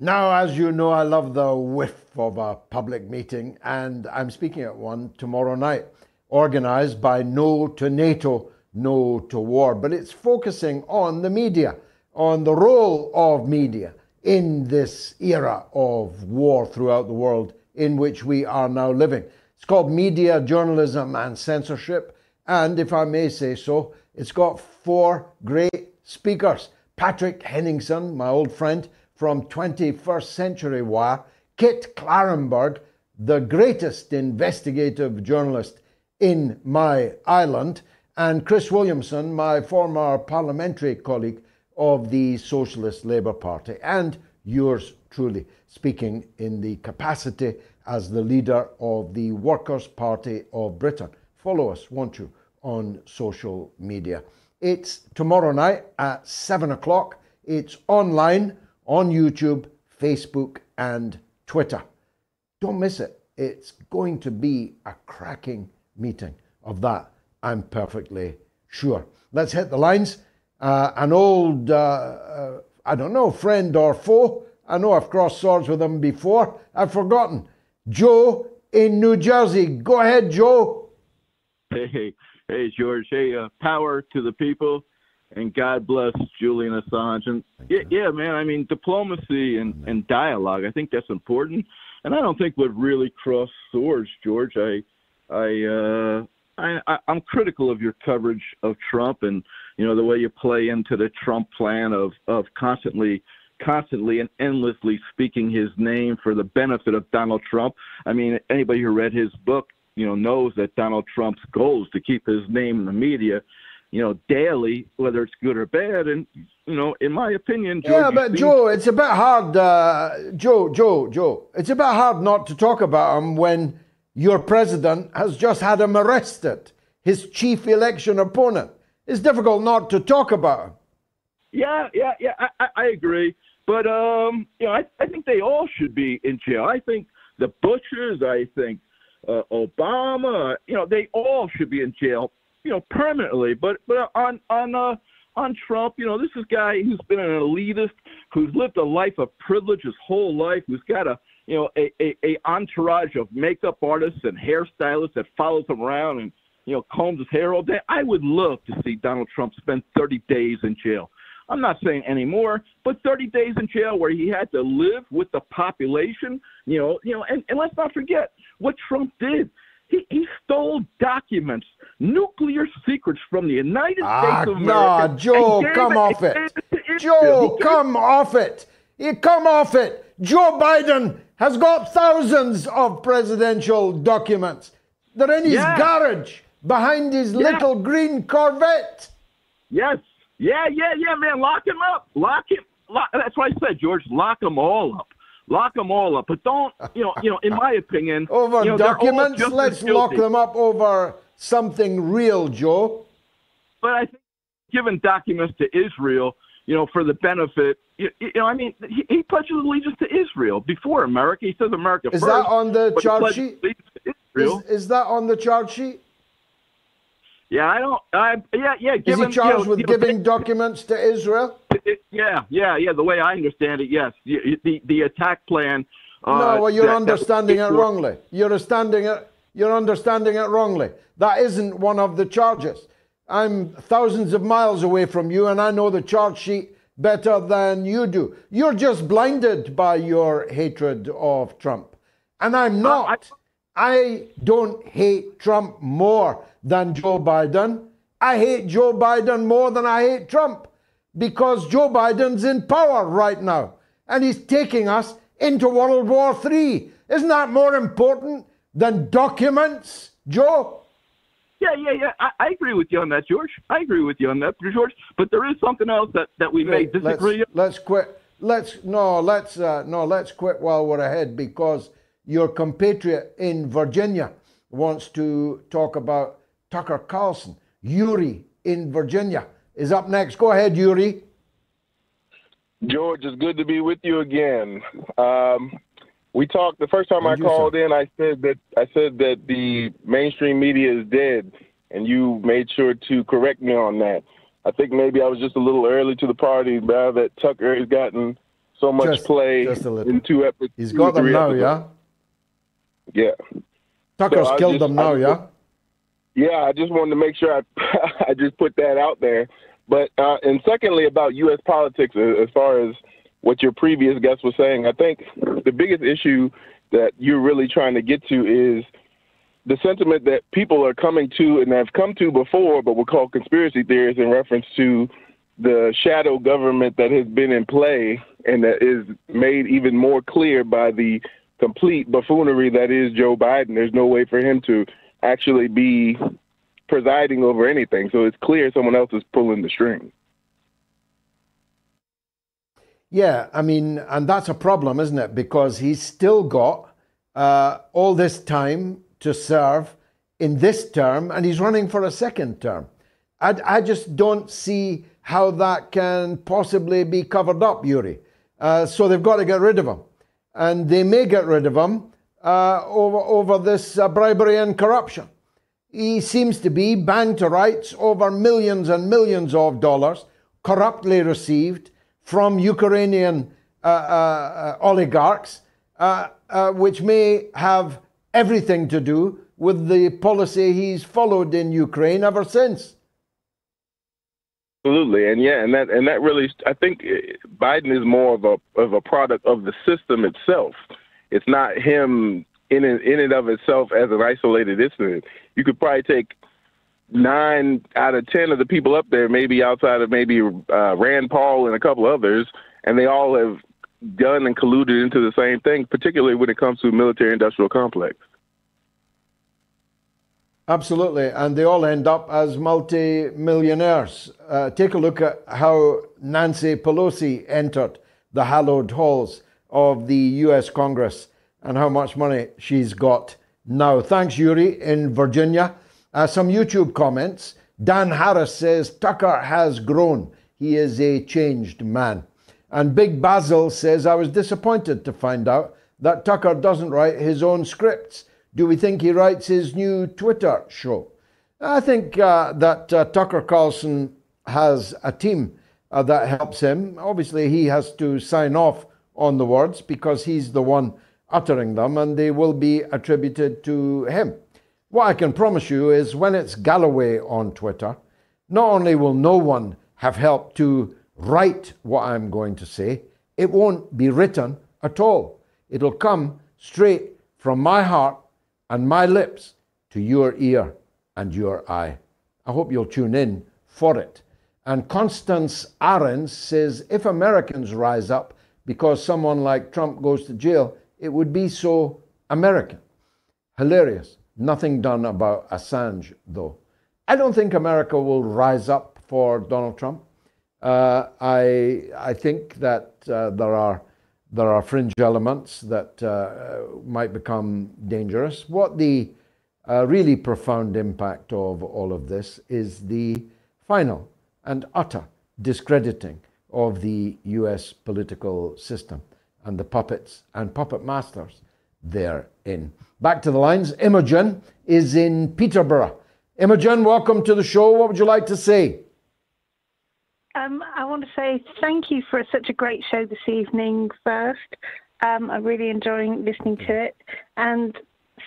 Now, as you know, I love the whiff of a public meeting, and I'm speaking at one tomorrow night, organized by No to NATO, No to War. But it's focusing on the media, on the role of media in this era of war throughout the world in which we are now living. It's called Media, Journalism and Censorship, and if I may say so, it's got four great speakers. Patrick Henningsen, my old friend from 21st Century Wire, Kit Klarenberg, the greatest investigative journalist in my island, and Chris Williamson, my former parliamentary colleague of the Socialist Labour Party, and yours truly, speaking in the capacity as the leader of the Workers' Party of Britain. Follow us, won't you, on social media. It's tomorrow night at 7 o'clock. It's online on YouTube, Facebook and Twitter. Don't miss it. It's going to be a cracking meeting. Of that, I'm perfectly sure. Let's hit the lines. An old, I don't know, friend or foe. I know I've crossed swords with him before. I've forgotten. Joe in New Jersey. Go ahead, Joe. Hey, George. Hey, power to the people. And God bless Julian Assange. And yeah, man, I mean, diplomacy and dialogue, I think that's important. And I don't think we've really crossed swords, George. I'm critical of your coverage of Trump and, you know, the way you play into the Trump plan of constantly and endlessly speaking his name for the benefit of Donald Trump. I mean, anybody who read his book, you know, knows that Donald Trump's goal is to keep his name in the media, you know, daily, whether it's good or bad. And, you know, in my opinion, George, yeah, but Joe, it's a bit hard, Joe, it's a bit hard not to talk about him when your president has just had him arrested, his chief election opponent. It's difficult not to talk about him. Yeah, I agree. But, you know, I think they all should be in jail. I think the Bushes, I think Obama, you know, they all should be in jail, you know, permanently. But on Trump, you know, this is a guy who's been an elitist, who's lived a life of privilege his whole life, who's got a, you know, a entourage of makeup artists and hairstylists that follows him around and, you know, combs his hair all day. I would love to see Donald Trump spend 30 days in jail. I'm not saying any more, but 30 days in jail where he had to live with the population, you know, and let's not forget what Trump did. He stole documents, nuclear secrets from the United States of America. No, Joe, come off it. Joe, come off it. You come off it. Joe Biden has got thousands of presidential documents. They're in his garage behind his little green Corvette. Yes. Yeah, man. Lock him up. Lock him. That's what I said, George. Lock them all up. Lock them all up. But don't, you know, in my opinion. Over documents? Let's lock them up over something real, Joe. But I think giving documents to Israel, you know, for the benefit, you know, I mean, he pledges allegiance to Israel before America. He says America first. Is that on the charge sheet? Is that on the charge sheet? Yeah, I don't. Yeah. Is he charged with giving documents to Israel? Yeah. The way I understand it, yes. The attack plan. No, well, you're understanding it wrongly. You're understanding it wrongly. That isn't one of the charges. I'm thousands of miles away from you, and I know the charge sheet better than you do. You're just blinded by your hatred of Trump. And I'm not. I don't hate Trump more than Joe Biden. I hate Joe Biden more than I hate Trump, because Joe Biden's in power right now, and he's taking us into World War III. Isn't that more important than documents, Joe? Yeah. I agree with you on that, George. But there is something else that we may disagree on. Let's quit. Let's quit while we're ahead, because your compatriot in Virginia wants to talk about Tucker Carlson. Yuri in Virginia is up next. Go ahead, Yuri. George, it's good to be with you again. We talked the first time I called in. I said that the mainstream media is dead, and you made sure to correct me on that. I think maybe I was just a little early to the party. Now that Tucker has gotten so much play in two episodes, he's got them now, episodes. Yeah. Tucker's killed them now, I just wanted to make sure I just put that out there. But and secondly, about U.S. politics, as far as what your previous guest was saying, I think the biggest issue that you're really trying to get to is the sentiment that people are coming to and have come to before, but we'll call conspiracy theories in reference to the shadow government that has been in play and that is made even more clear by the complete buffoonery that is Joe Biden. There's no way for him to actually be presiding over anything. So it's clear someone else is pulling the string. Yeah, I mean, and that's a problem, isn't it? Because he's still got all this time to serve in this term, and he's running for a second term. I just don't see how that can possibly be covered up, Yuri. So they've got to get rid of him. And they may get rid of him over this bribery and corruption. He seems to be banged to rights over millions and millions of dollars corruptly received from Ukrainian oligarchs, which may have everything to do with the policy he's followed in Ukraine ever since. Absolutely, and yeah, and that really, I think Biden is more of a product of the system itself. It's not him in and of itself as an isolated incident. You could probably take 9 out of 10 of the people up there, maybe outside of Rand Paul and a couple others, and they all have done and colluded into the same thing, particularly when it comes to military-industrial complex. Absolutely, and they all end up as multi-millionaires. Take a look at how Nancy Pelosi entered the hallowed halls of the U.S. Congress and how much money she's got now. Thanks, Yuri, in Virginia. Some YouTube comments. Dan Harris says, Tucker has grown. He is a changed man. And Big Basil says, I was disappointed to find out that Tucker doesn't write his own scripts. Do we think he writes his new Twitter show? I think that Tucker Carlson has a team that helps him. Obviously, he has to sign off on the words because he's the one uttering them, and they will be attributed to him. What I can promise you is when it's Galloway on Twitter, not only will no one have helped to write what I'm going to say, it won't be written at all. It'll come straight from my heart and my lips to your ear and your eye. I hope you'll tune in for it. And Constance Ahrens says, if Americans rise up because someone like Trump goes to jail, it would be so American. Hilarious. Nothing done about Assange, though. I don't think America will rise up for Donald Trump. I think that there are fringe elements that might become dangerous. What the really profound impact of all of this is the final and utter discrediting of the US political system and the puppets and puppet masters therein. Back to the lines. Imogen is in Peterborough. Imogen, welcome to the show. What would you like to say? I want to say thank you for such a great show this evening, first. I'm really enjoying listening to it. And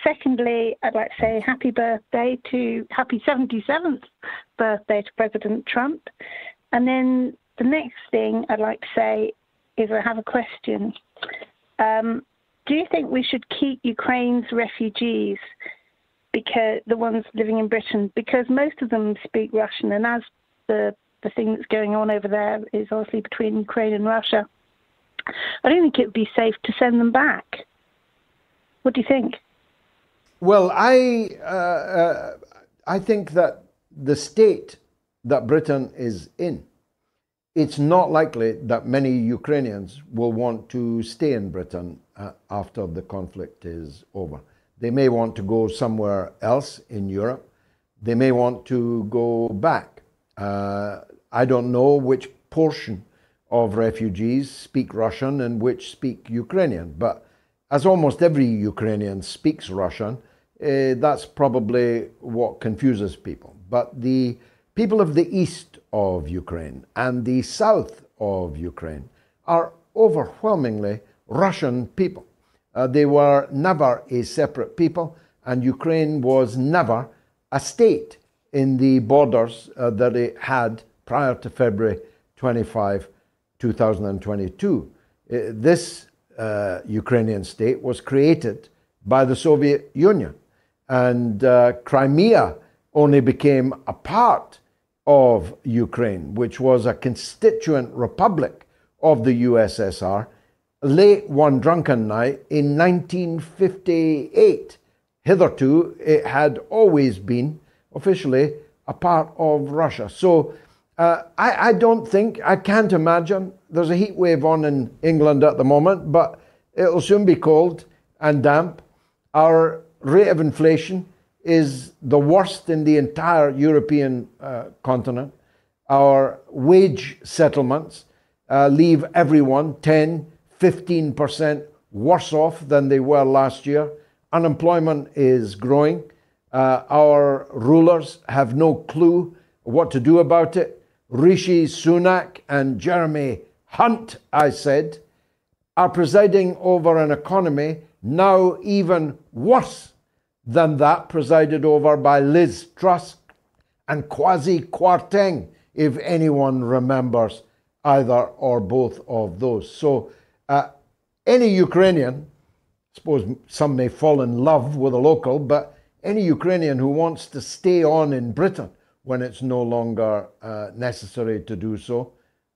secondly, I'd like to say happy 77th birthday to President Trump. And then the next thing I'd like to say is I have a question. Do you think we should keep Ukraine's refugees, because the ones living in Britain, because most of them speak Russian, and as the thing that's going on over there is obviously between Ukraine and Russia, I don't think it would be safe to send them back. What do you think? Well, I think that the state that Britain is in, it's not likely that many Ukrainians will want to stay in Britain after the conflict is over. They may want to go somewhere else in Europe. They may want to go back. I don't know which portion of refugees speak Russian and which speak Ukrainian, but as almost every Ukrainian speaks Russian, that's probably what confuses people. But the people of the east of Ukraine and the south of Ukraine are overwhelmingly Russian people. They were never a separate people, and Ukraine was never a state in the borders that it had prior to February 25, 2022. This Ukrainian state was created by the Soviet Union, and Crimea only became a part of Ukraine, which was a constituent republic of the USSR, late one drunken night in 1958. Hitherto, it had always been officially a part of Russia. So I don't think, I can't imagine, there's a heat wave on in England at the moment, but it'll soon be cold and damp. Our rate of inflation is the worst in the entire European continent. Our wage settlements leave everyone 10, 15% worse off than they were last year. Unemployment is growing. Our rulers have no clue what to do about it. Rishi Sunak and Jeremy Hunt, I said, are presiding over an economy now even worse than that presided over by Liz Truss and Kwasi Kwarteng, if anyone remembers either or both of those. So any Ukrainian, I suppose some may fall in love with a local, but any Ukrainian who wants to stay on in Britain when it's no longer necessary to do so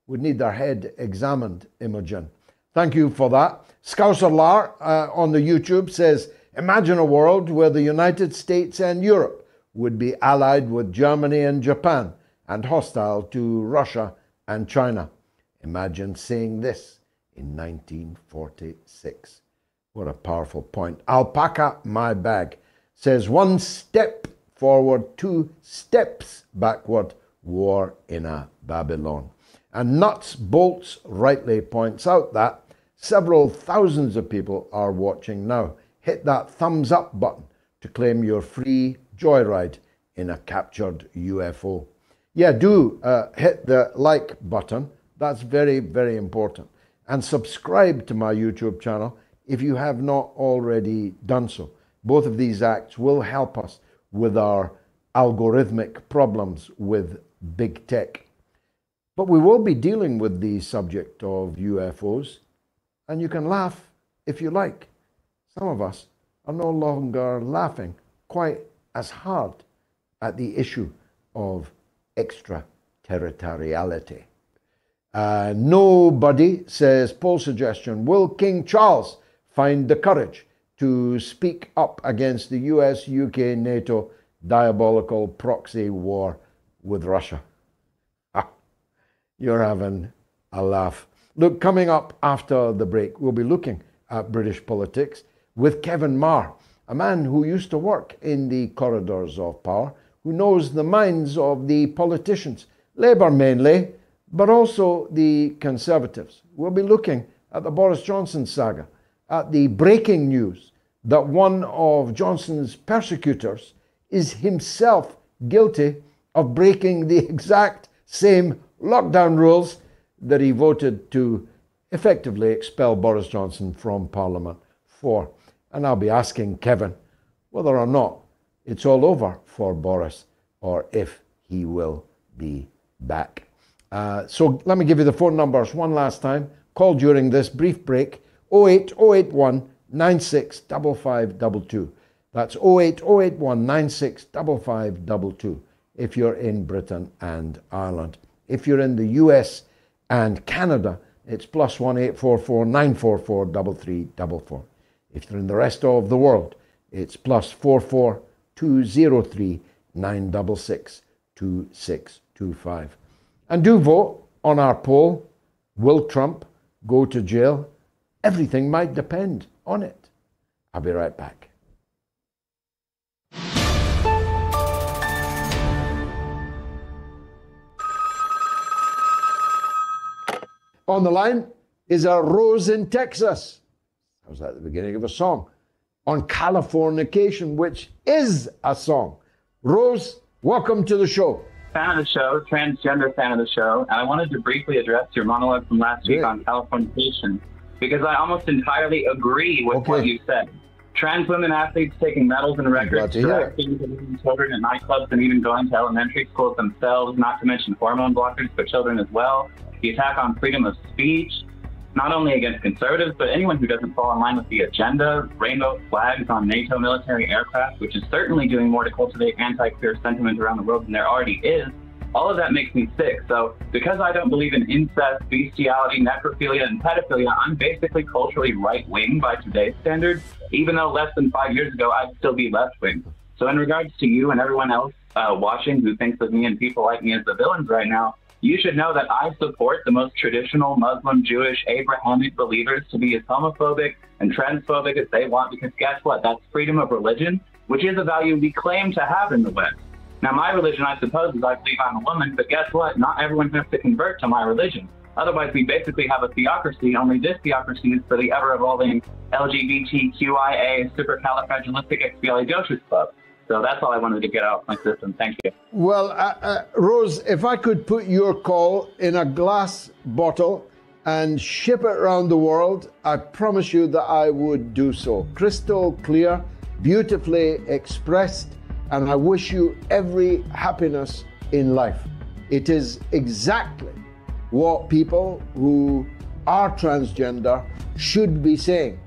would need their head examined, Imogen. Thank you for that. Scouserlar on the YouTube says, imagine a world where the United States and Europe would be allied with Germany and Japan and hostile to Russia and China. Imagine saying this in 1946. What a powerful point. Alpaca My Bag says, one step forward, two steps backward, war in a Babylon. And Nuts Bolts rightly points out that several thousands of people are watching now. Hit that thumbs up button to claim your free joyride in a captured UFO. Yeah, do hit the like button. That's very, very important. And subscribe to my YouTube channel if you have not already done so. Both of these acts will help us with our algorithmic problems with big tech. But we will be dealing with the subject of UFOs, and you can laugh if you like. Some of us are no longer laughing quite as hard at the issue of extraterritoriality. Nobody says, poll suggestion, will King Charles find the courage to speak up against the US, UK, NATO diabolical proxy war with Russia? Ah, you're having a laugh. Look, coming up after the break, we'll be looking at British politics with Kevin Meagher, a man who used to work in the corridors of power, who knows the minds of the politicians, Labour mainly, but also the Conservatives. We'll be looking at the Boris Johnson saga, at the breaking news that one of Johnson's persecutors is himself guilty of breaking the exact same lockdown rules that he voted to effectively expel Boris Johnson from Parliament for. And I'll be asking Kevin whether or not it's all over for Boris or if he will be back. So let me give you the phone numbers one last time. Call during this brief break, 08081 965522. That's 08081 965522 if you're in Britain and Ireland. If you're in the US and Canada, it's +1 844 944 3344. If you're in the rest of the world, it's +44 203 966 2625. And do vote on our poll. Will Trump go to jail? Everything might depend on it. I'll be right back. On the line is a Rose in Texas. I was at the beginning of a song on Californication, which is a song. Rose, welcome to the show. Fan of the show, transgender fan of the show, and I wanted to briefly address your monologue from last week on Californication, because I almost entirely agree with what you said. Trans women athletes taking medals and records, children in nightclubs, and even going to elementary schools themselves, not to mention hormone blockers for children as well. The attack on freedom of speech, not only against conservatives, but anyone who doesn't fall in line with the agenda, rainbow flags on NATO military aircraft, which is certainly doing more to cultivate anti-queer sentiment around the world than there already is. All of that makes me sick. So because I don't believe in incest, bestiality, necrophilia, and pedophilia, I'm basically culturally right-wing by today's standards, even though less than 5 years ago, I'd still be left-wing. So in regards to you and everyone else watching who thinks of me and people like me as the villains right now, you should know that I support the most traditional Muslim, Jewish, Abrahamic believers to be as homophobic and transphobic as they want, because guess what? That's freedom of religion, which is a value we claim to have in the West. Now, my religion, I suppose, is I believe I'm a woman, but guess what? Not everyone has to convert to my religion. Otherwise, we basically have a theocracy, only this theocracy is for the ever-evolving LGBTQIA supercalifragilisticexpialidocious club. So that's all I wanted to get out of my system. Thank you. Well, Rose, if I could put your call in a glass bottle and ship it around the world, I promise you that I would do so. Crystal clear, beautifully expressed, and I wish you every happiness in life. It is exactly what people who are transgender should be saying.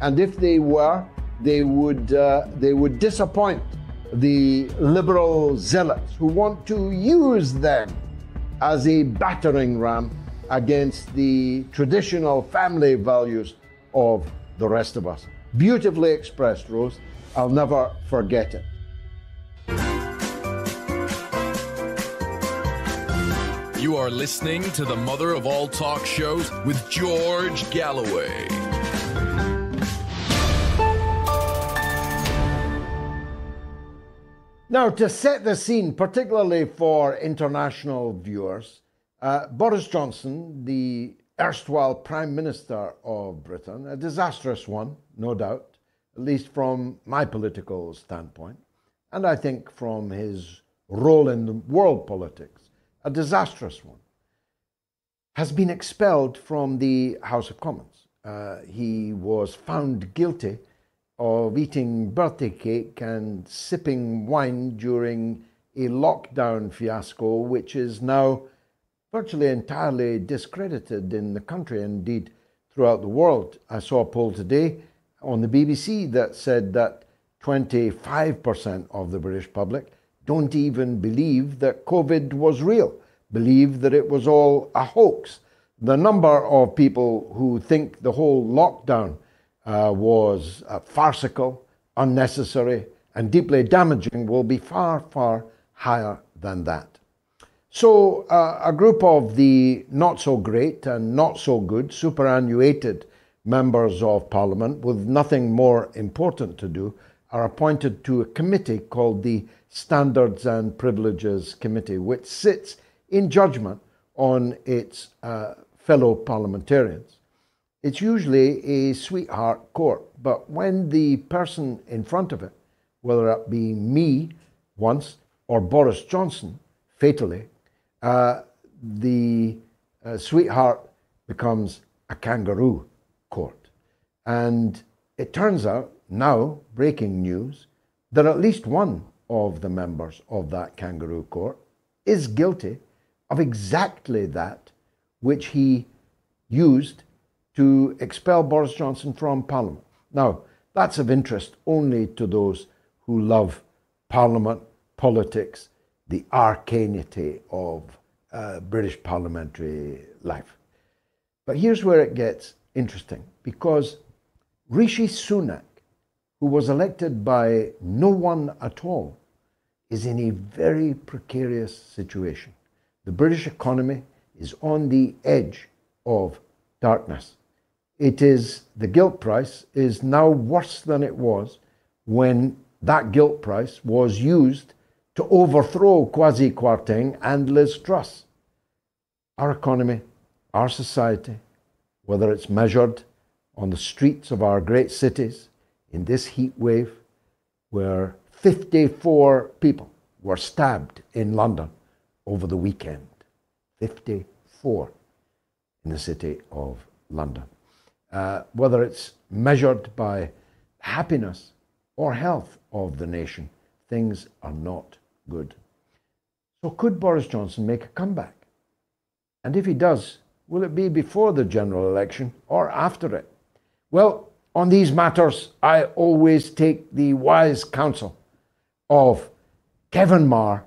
And if they were, they would disappoint the liberal zealots who want to use them as a battering ram against the traditional family values of the rest of us. Beautifully expressed, Rose. I'll never forget it. You are listening to the mother of all talk shows with George Galloway. Now, to set the scene, particularly for international viewers, Boris Johnson, the erstwhile Prime Minister of Britain, a disastrous one, no doubt, at least from my political standpoint, and I think from his role in world politics, a disastrous one, has been expelled from the House of Commons. He was found guilty of eating birthday cake and sipping wine during a lockdown fiasco, which is now virtually entirely discredited in the country, indeed throughout the world. I saw a poll today on the BBC that said that 25% of the British public don't even believe that COVID was real, believe that it was all a hoax. The number of people who think the whole lockdown was farcical, unnecessary, and deeply damaging will be far, far higher than that. So a group of the not so great and not so good superannuated members of Parliament with nothing more important to do are appointed to a committee called the Standards and Privileges Committee, which sits in judgment on its fellow parliamentarians. It's usually a sweetheart court, but when the person in front of it, whether it be me once or Boris Johnson, fatally, the sweetheart becomes a kangaroo court. And it turns out, now breaking news, that at least one of the members of that kangaroo court is guilty of exactly that which he used to expel Boris Johnson from Parliament. Now, that's of interest only to those who love Parliament, politics, the arcanity of British parliamentary life. But here's where it gets interesting, because Rishi Sunak, who was elected by no one at all, is in a very precarious situation. The British economy is on the edge of darkness. It is, the gilt price is now worse than it was when that gilt price was used to overthrow Kwasi Kwarteng and Liz Truss. Our economy, our society, whether it's measured on the streets of our great cities, in this heat wave, where 54 people were stabbed in London over the weekend. 54 in the city of London. Whether it's measured by happiness or health of the nation, things are not good. So could Boris Johnson make a comeback? And if he does, will it be before the general election or after it? Well, on these matters, I always take the wise counsel of Kevin Meagher,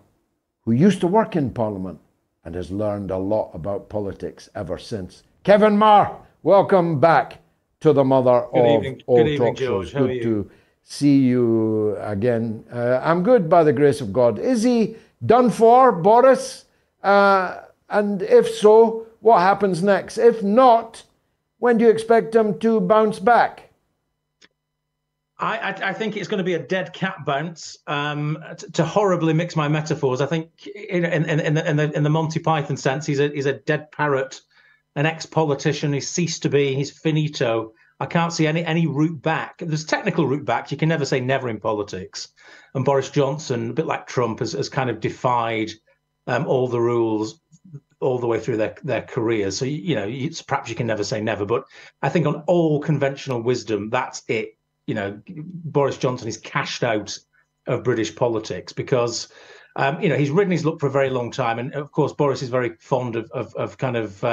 who used to work in Parliament and has learned a lot about politics ever since. Kevin Meagher, welcome back to the mother of all talk shows. Good to see you again. I'm good, by the grace of God. Is he done for, Boris? And if so, what happens next? If not, when do you expect him to bounce back? I think it's going to be a dead cat bounce. To horribly mix my metaphors, I think in the Monty Python sense, he's a dead parrot an ex-politician. He's ceased to be. He's finito. I can't see any route back. There's technical route back. You can never say never in politics. And Boris Johnson, a bit like Trump, has kind of defied all the rules all the way through their careers. So, you know, it's perhaps you can never say never. But I think on all conventional wisdom, that's it. You know, Boris Johnson is cashed out of British politics because, you know, he's ridden his luck for a very long time. And, of course, Boris is very fond of kind of,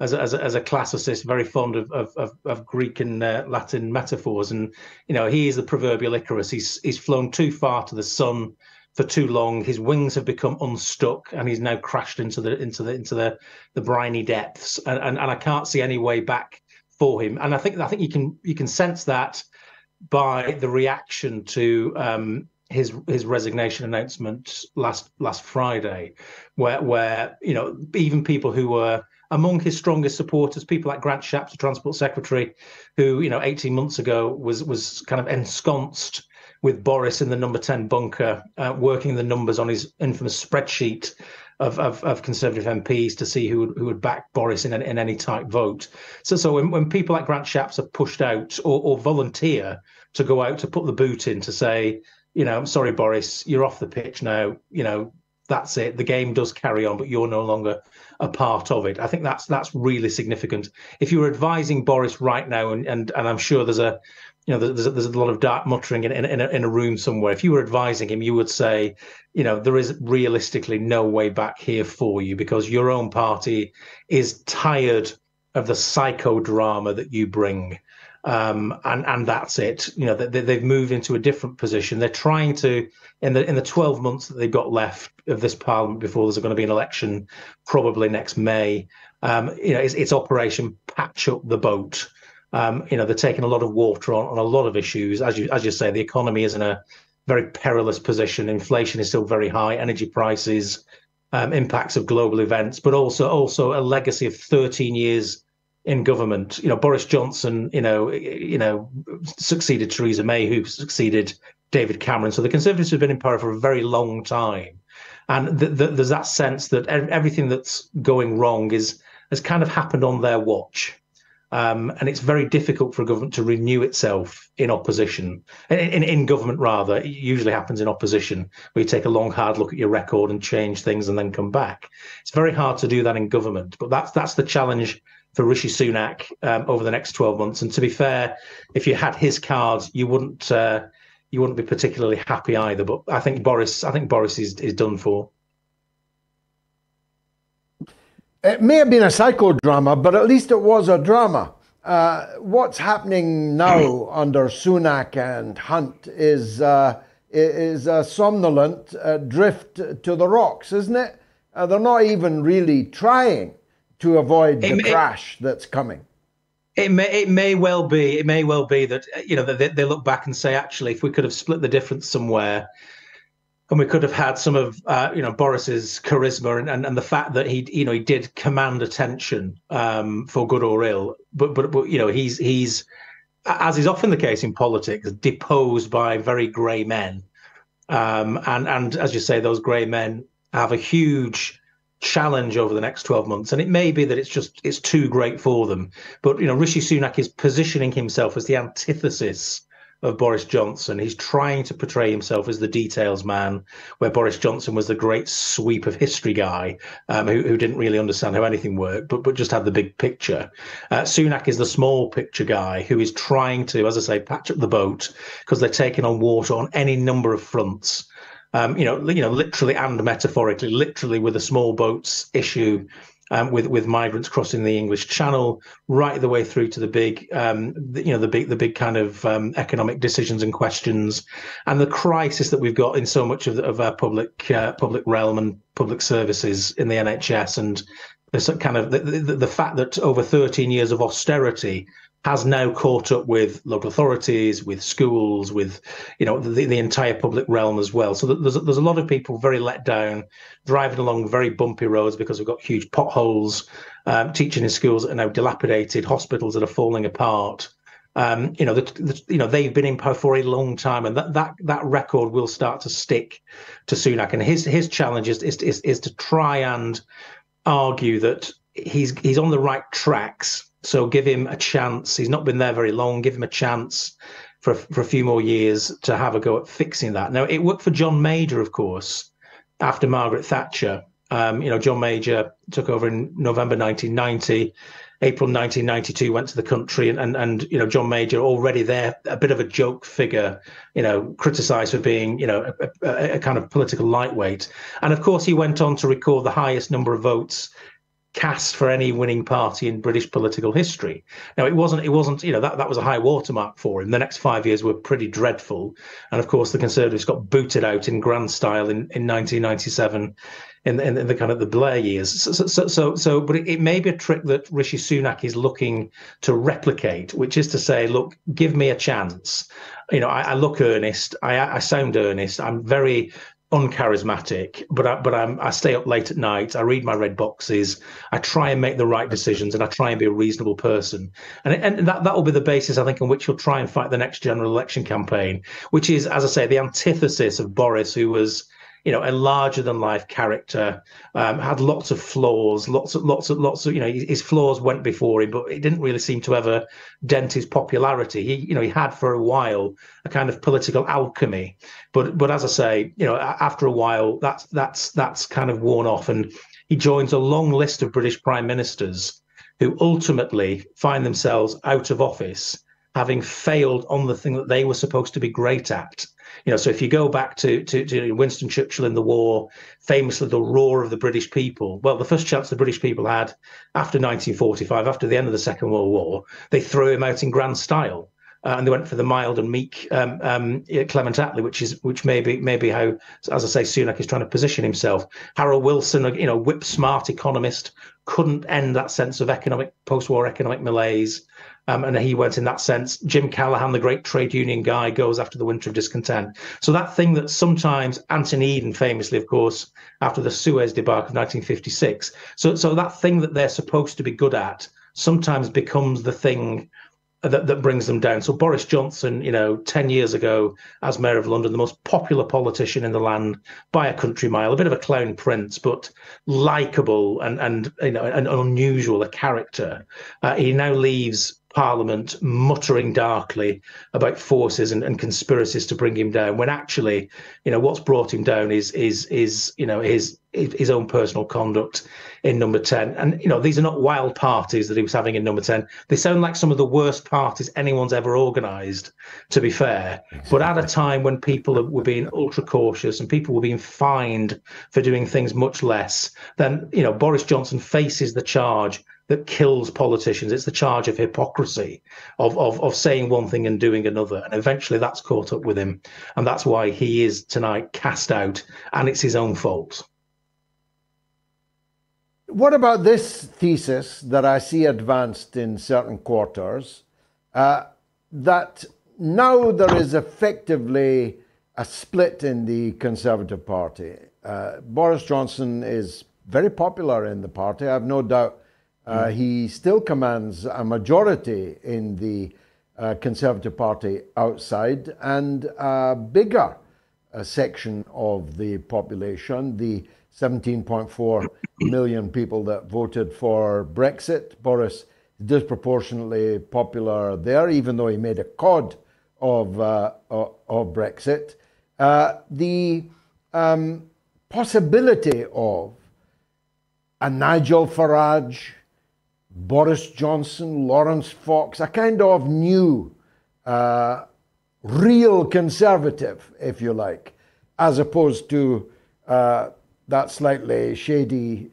as a classicist, very fond of Greek and Latin metaphors. And, you know, he is the proverbial Icarus. He's flown too far to the sun for too long. His wings have become unstuck and he's now crashed into the briny depths. And I can't see any way back for him. And I think you can sense that by the reaction to his resignation announcement last Friday, where you know, even people who were among his strongest supporters, people like Grant Shapps, the Transport Secretary, who, you know, 18 months ago was kind of ensconced with Boris in the number 10 bunker, working the numbers on his infamous spreadsheet of Conservative MPs to see who would back Boris in any tight vote. So when people like Grant Shapps are pushed out or volunteer to go out to put the boot in to say, you know, I'm sorry, Boris, you're off the pitch now, you know, that's it. The game does carry on, but you're no longer a part of it. I think that's really significant. If you were advising Boris right now, and I'm sure there's a lot of dark muttering in a room somewhere. If you were advising him, you would say, you know, there is realistically no way back here for you because your own party is tired of the psychodrama that you bring. And that's it. You know, they've moved into a different position. They're trying to, in the 12 months that they've got left of this parliament before there's going to be an election, probably next May. You know, it's Operation Patch Up the Boat. You know, they're taking a lot of water on a lot of issues. As you say, the economy is in a very perilous position. Inflation is still very high. Energy prices, impacts of global events, but also a legacy of 13 years. In government, you know, Boris Johnson, you know, succeeded Theresa May, who succeeded David Cameron. So the Conservatives have been in power for a very long time, and there's that sense that everything that's going wrong has kind of happened on their watch, and it's very difficult for a government to renew itself in opposition. In government, rather, it usually happens in opposition, where you take a long, hard look at your record and change things, and then come back. It's very hard to do that in government, but that's the challenge for Rishi Sunak over the next 12 months. And to be fair, if you had his cards, you wouldn't be particularly happy either. But I think Boris is done for. It may have been a psychodrama, but at least it was a drama. What's happening now under Sunak and Hunt is a somnolent drift to the rocks, isn't it? They're not even really trying to avoid the crash that's coming. It may well be that, you know, they look back and say, actually, if we could have split the difference somewhere, and we could have had some of you know, Boris's charisma and the fact that he did command attention for good or ill, but you know, he's, as is often the case in politics, deposed by very grey men, and as you say, those grey men have a huge challenge over the next 12 months, and it may be that it's too great for them. But you know, Rishi Sunak is positioning himself as the antithesis of Boris Johnson. He's trying to portray himself as the details man, where Boris Johnson was the great sweep of history guy who didn't really understand how anything worked, but just had the big picture. Sunak is the small picture guy who is trying to, as I say, patch up the boat because they're taking on water on any number of fronts. You know, literally and metaphorically, literally with the small boats issue, with migrants crossing the English Channel, right the way through to the big, the big kind of economic decisions and questions, and the crisis that we've got in so much of our public realm and public services in the NHS, and this kind of the fact that over 13 years of austerity has now caught up with local authorities, with schools, with, you know, the entire public realm as well. So there's a lot of people very let down, driving along very bumpy roads because we've got huge potholes, teaching in schools that are now dilapidated, hospitals that are falling apart. You know, they've been in power for a long time, and that record will start to stick to Sunak. And his challenge is to try and argue that he's on the right tracks. So give him a chance. He's not been there very long. Give him a chance for a few more years to have a go at fixing that. Now, it worked for John Major, of course, after Margaret Thatcher. John Major took over in November 1990. April 1992 went to the country, and John Major already there, a bit of a joke figure, criticised for being a kind of political lightweight. And of course, he went on to record the highest number of votes cast for any winning party in British political history. Now, it wasn't that was a high watermark for him. The next 5 years were pretty dreadful, and of course, the Conservatives got booted out in grand style in 1997. In the kind of the Blair years, but it may be a trick that Rishi Sunak is looking to replicate, which is to say, look, give me a chance. I look earnest, I sound earnest, I'm very uncharismatic, but I stay up late at night, I read my red boxes, I try and make the right decisions, and I try and be a reasonable person. And that will be the basis, I think, on which you'll try and fight the next general election campaign, which is, as I say, the antithesis of Boris, who was a larger-than-life character, had lots of flaws, lots of his flaws went before him, but it didn't really seem to ever dent his popularity. He had for a while a kind of political alchemy, but as I say, after a while that's kind of worn off, and he joins a long list of British prime ministers who ultimately find themselves out of office, having failed on the thing that they were supposed to be great at. So if you go back to Winston Churchill in the war, famously the roar of the British people. Well, the first chance the British people had after 1945, after the end of the Second World War, they threw him out in grand style, and they went for the mild and meek Clement Attlee, which may be how, as I say, Sunak is trying to position himself. Harold Wilson, a whip-smart economist, couldn't end that sense of post-war economic malaise. And he went in that sense. Jim Callaghan, the great trade union guy, goes after the winter of discontent. So that thing that sometimes Anthony Eden famously, of course, after the Suez debacle of 1956. So that thing that they're supposed to be good at sometimes becomes the thing that brings them down. So Boris Johnson, 10 years ago as Mayor of London, the most popular politician in the land by a country mile, a bit of a clown prince, but likeable and unusual a character. He now leaves Parliament muttering darkly about forces and conspiracies to bring him down, when actually, what's brought him down is his own personal conduct in Number 10. And, these are not wild parties that he was having in Number 10. They sound like some of the worst parties anyone's ever organised, to be fair. But at a time when people were being ultra cautious and people were being fined for doing things much less, then, Boris Johnson faces the charge that kills politicians. It's the charge of hypocrisy, of saying one thing and doing another. And eventually that's caught up with him. And that's why he is tonight cast out. And it's his own fault. What about this thesis that I see advanced in certain quarters, that now there is effectively a split in the Conservative Party? Boris Johnson is very popular in the party, I have no doubt. He still commands a majority in the Conservative Party outside, and a bigger section of the population, the 17.4 million people that voted for Brexit. Boris is disproportionately popular there, even though he made a cod of Brexit. The possibility of a Nigel Farage, Boris Johnson, Lawrence Fox, a kind of new, real conservative, if you like, as opposed to that slightly shady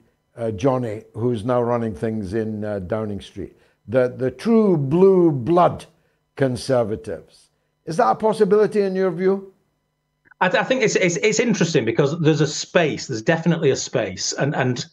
Johnny who's now running things in Downing Street. The true blue blood conservatives. Is that a possibility in your view? I think it's interesting because there's a space, there's definitely a space, and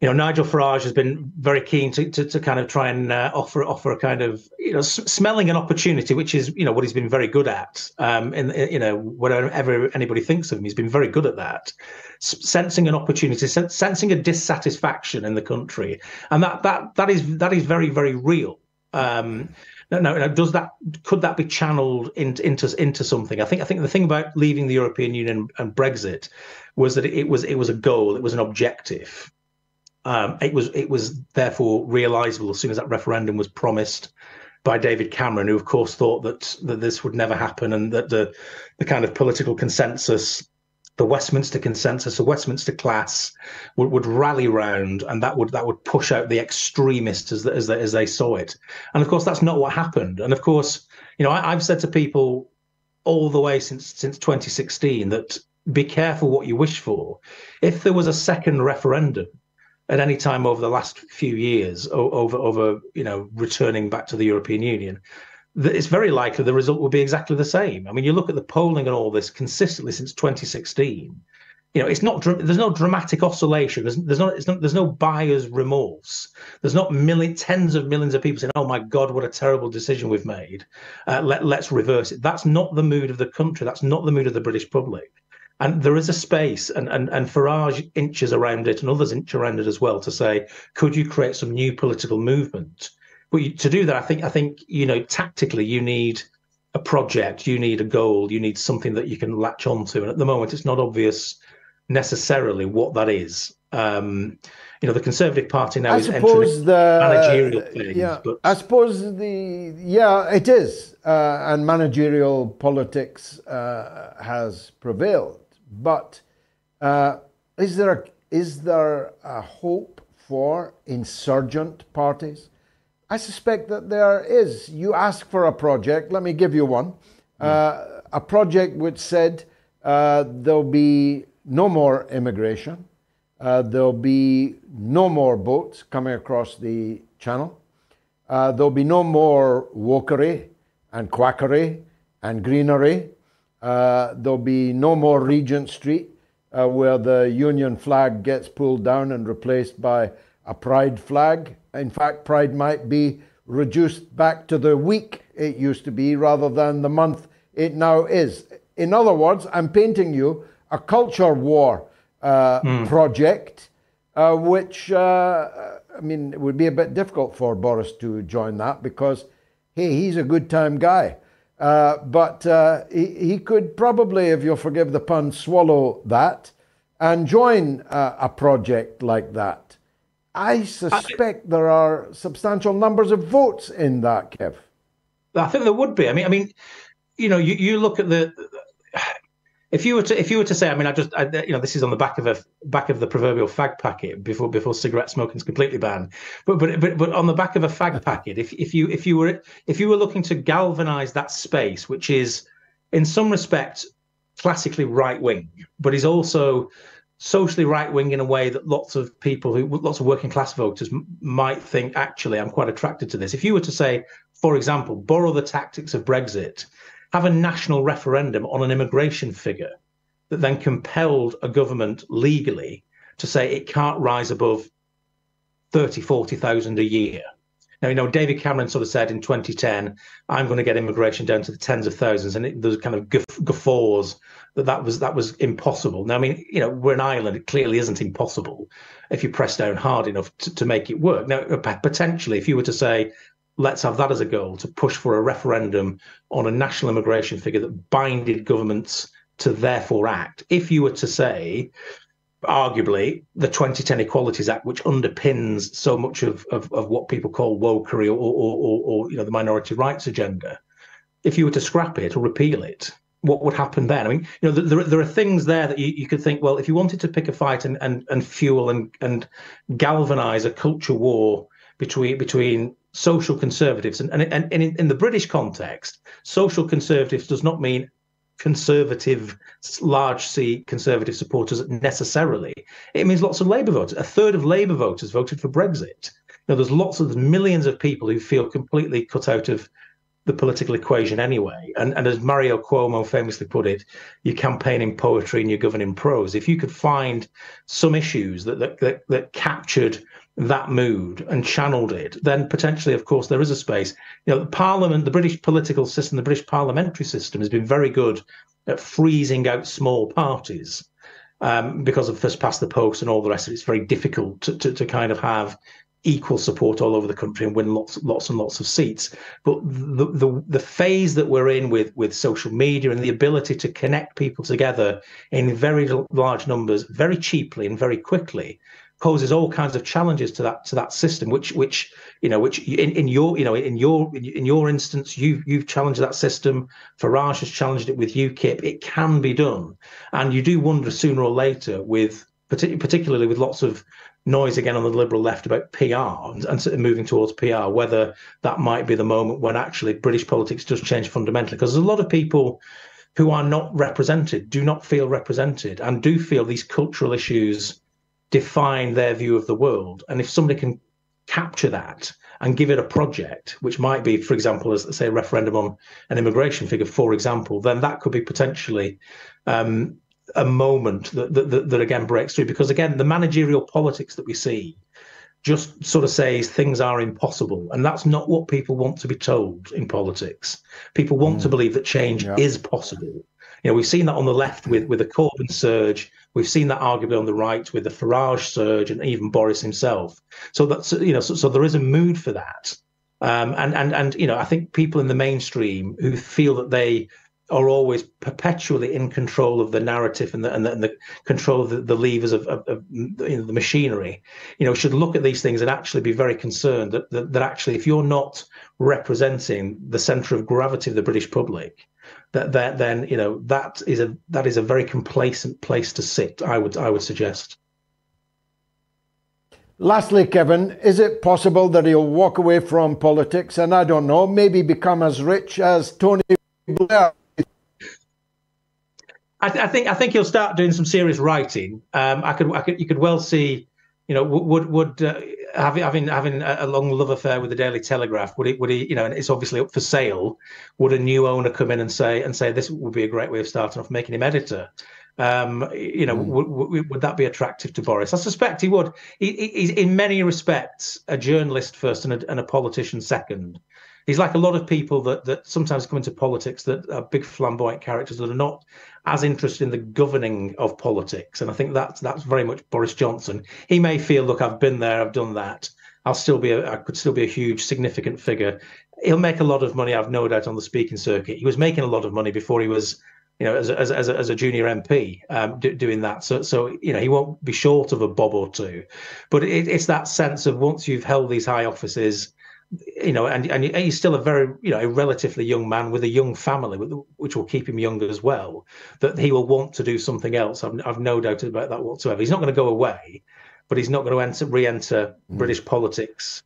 Nigel Farage has been very keen to kind of try and offer a kind of smelling an opportunity, which is what he's been very good at. Whatever anybody thinks of him, he's been very good at that, sensing an opportunity, sensing a dissatisfaction in the country, and that is very, very real. No. Could that be channeled into something? I think the thing about leaving the European Union and Brexit was that it was a goal, it was an objective. It was therefore realisable as soon as that referendum was promised by David Cameron, who of course thought that this would never happen, and that the kind of political consensus, the Westminster consensus, the Westminster class would rally round, and that would push out the extremists as they saw it. And of course, that's not what happened. And of course, you know, I've said to people all the way since 2016 that be careful what you wish for. If there was a second referendum at any time over the last few years over you know, returning back to the European Union, it's very likely the result will be exactly the same. I mean, you look at the polling and all this consistently since 2016. You know, it's not, there's no dramatic oscillation. There's no buyer's remorse. There's not tens of millions of people saying, "Oh my God, what a terrible decision we've made. Let's reverse it." That's not the mood of the country. That's not the mood of the British public. And there is a space, and Farage inches around it, and others inch around it as well, to say, could you create some new political movement? But to do that, I think you know, tactically, you need a project, you need a goal, you need something that you can latch onto. And at the moment, it's not obvious necessarily what that is. You know, the Conservative Party now is entering managerial things. Yeah, but I suppose it is, and managerial politics has prevailed. But is there a hope for insurgent parties? I suspect that there is. You ask for a project. Let me give you one. A project which said there'll be no more immigration. There'll be no more boats coming across the channel. There'll be no more wokery and quackery and greenery. There'll be no more Regent Street where the Union flag gets pulled down and replaced by a Pride flag. In fact, Pride might be reduced back to the week it used to be rather than the month it now is. In other words, I'm painting you a culture war project, which, I mean, it would be a bit difficult for Boris to join that because, hey, he's a good time guy. But he could probably, if you'll forgive the pun, swallow that and join a project like that. I suspect there are substantial numbers of votes in that, Kev. I think there would be. I mean, you know, you look at the... If you were to say, I mean, you know, this is on the back of the proverbial fag packet before cigarette smoking is completely banned. But on the back of a fag packet, if you were looking to galvanise that space, which is in some respect classically right wing, but is also socially right wing in a way that lots of working class voters might think, actually, I'm quite attracted to this. If you were to say, for example, borrow the tactics of Brexit, have a national referendum on an immigration figure that then compelled a government legally to say it can't rise above 30, 40,000 a year. Now, you know, David Cameron sort of said in 2010, I'm going to get immigration down to the tens of thousands. And those kind of guffaws that was impossible. Now, I mean, you know, we're an island. It clearly isn't impossible if you press down hard enough to make it work. Now, potentially, if you were to say, let's have that as a goal, to push for a referendum on a national immigration figure that binded governments to therefore act. If you were to say, arguably, the 2010 Equalities Act, which underpins so much of what people call wokery or you know, the minority rights agenda, if you were to scrap it or repeal it, what would happen then? I mean, you know, there are things there that you could think, well, if you wanted to pick a fight and fuel and galvanise a culture war between social conservatives, and in the British context, social conservatives does not mean conservative, large C conservative supporters necessarily. It means lots of Labour voters. A third of Labour voters voted for Brexit. Now, there's millions of people who feel completely cut out of the political equation anyway. And as Mario Cuomo famously put it, you campaign in poetry and you govern in prose. If you could find some issues that captured that mood and channeled it, then potentially, of course, there is a space. You know, the Parliament, the British political system, the British parliamentary system has been very good at freezing out small parties because of first past the post and all the rest of it. It's very difficult to kind of have equal support all over the country and win lots and lots of seats. But the phase that we're in with social media and the ability to connect people together in very large numbers, very cheaply and very quickly, poses all kinds of challenges to that system, which in your instance, you've challenged that system. Farage has challenged it with UKIP. It can be done, and you do wonder sooner or later, with particularly with lots of noise again on the liberal left about PR and sort of moving towards PR, whether that might be the moment when actually British politics does change fundamentally, because there's a lot of people who are not represented, do not feel represented, and do feel these cultural issues define their view of the world. And if somebody can capture that and give it a project, which might be, for example, as say, a referendum on an immigration figure, for example, then that could be potentially a moment that again breaks through, because again the managerial politics that we see just sort of says things are impossible, and that's not what people want to be told in politics. People want to believe that change is possible. You know, we've seen that on the left with the Corbyn surge. We've seen that arguably on the right with the Farage surge, and even Boris himself. So that's, you know, so there is a mood for that, and you know, I think people in the mainstream who feel that they are always perpetually in control of the narrative and the control of the levers of the machinery, you know, should look at these things and actually be very concerned that actually, if you're not representing the centre of gravity of the British public, that then, you know, that is a very complacent place to sit, I would suggest. Lastly, Kevin, is it possible that he'll walk away from politics and, I don't know, maybe become as rich as Tony Blair? I think he'll start doing some serious writing. You could well see, you know, having a long love affair with the Daily Telegraph. Would he, you know, and it's obviously up for sale. Would a new owner come in and say this would be a great way of starting off, making him editor? You know, would that be attractive to Boris? I suspect he would. He's in many respects a journalist first and a politician second. He's like a lot of people that sometimes come into politics that are big flamboyant characters that are not as interested in the governing of politics. And I think that's very much Boris Johnson. He may feel, look, I've been there, I've done that. I could still be a huge, significant figure. He'll make a lot of money, I've no doubt, on the speaking circuit. He was making a lot of money before he was, you know, as a junior MP doing that. So, you know, he won't be short of a bob or two. But it's that sense of, once you've held these high offices, you know, and he's still a very, you know, a relatively young man with a young family, which will keep him younger as well, that he will want to do something else. I've no doubt about that whatsoever. He's not going to go away, but he's not going to re-enter British politics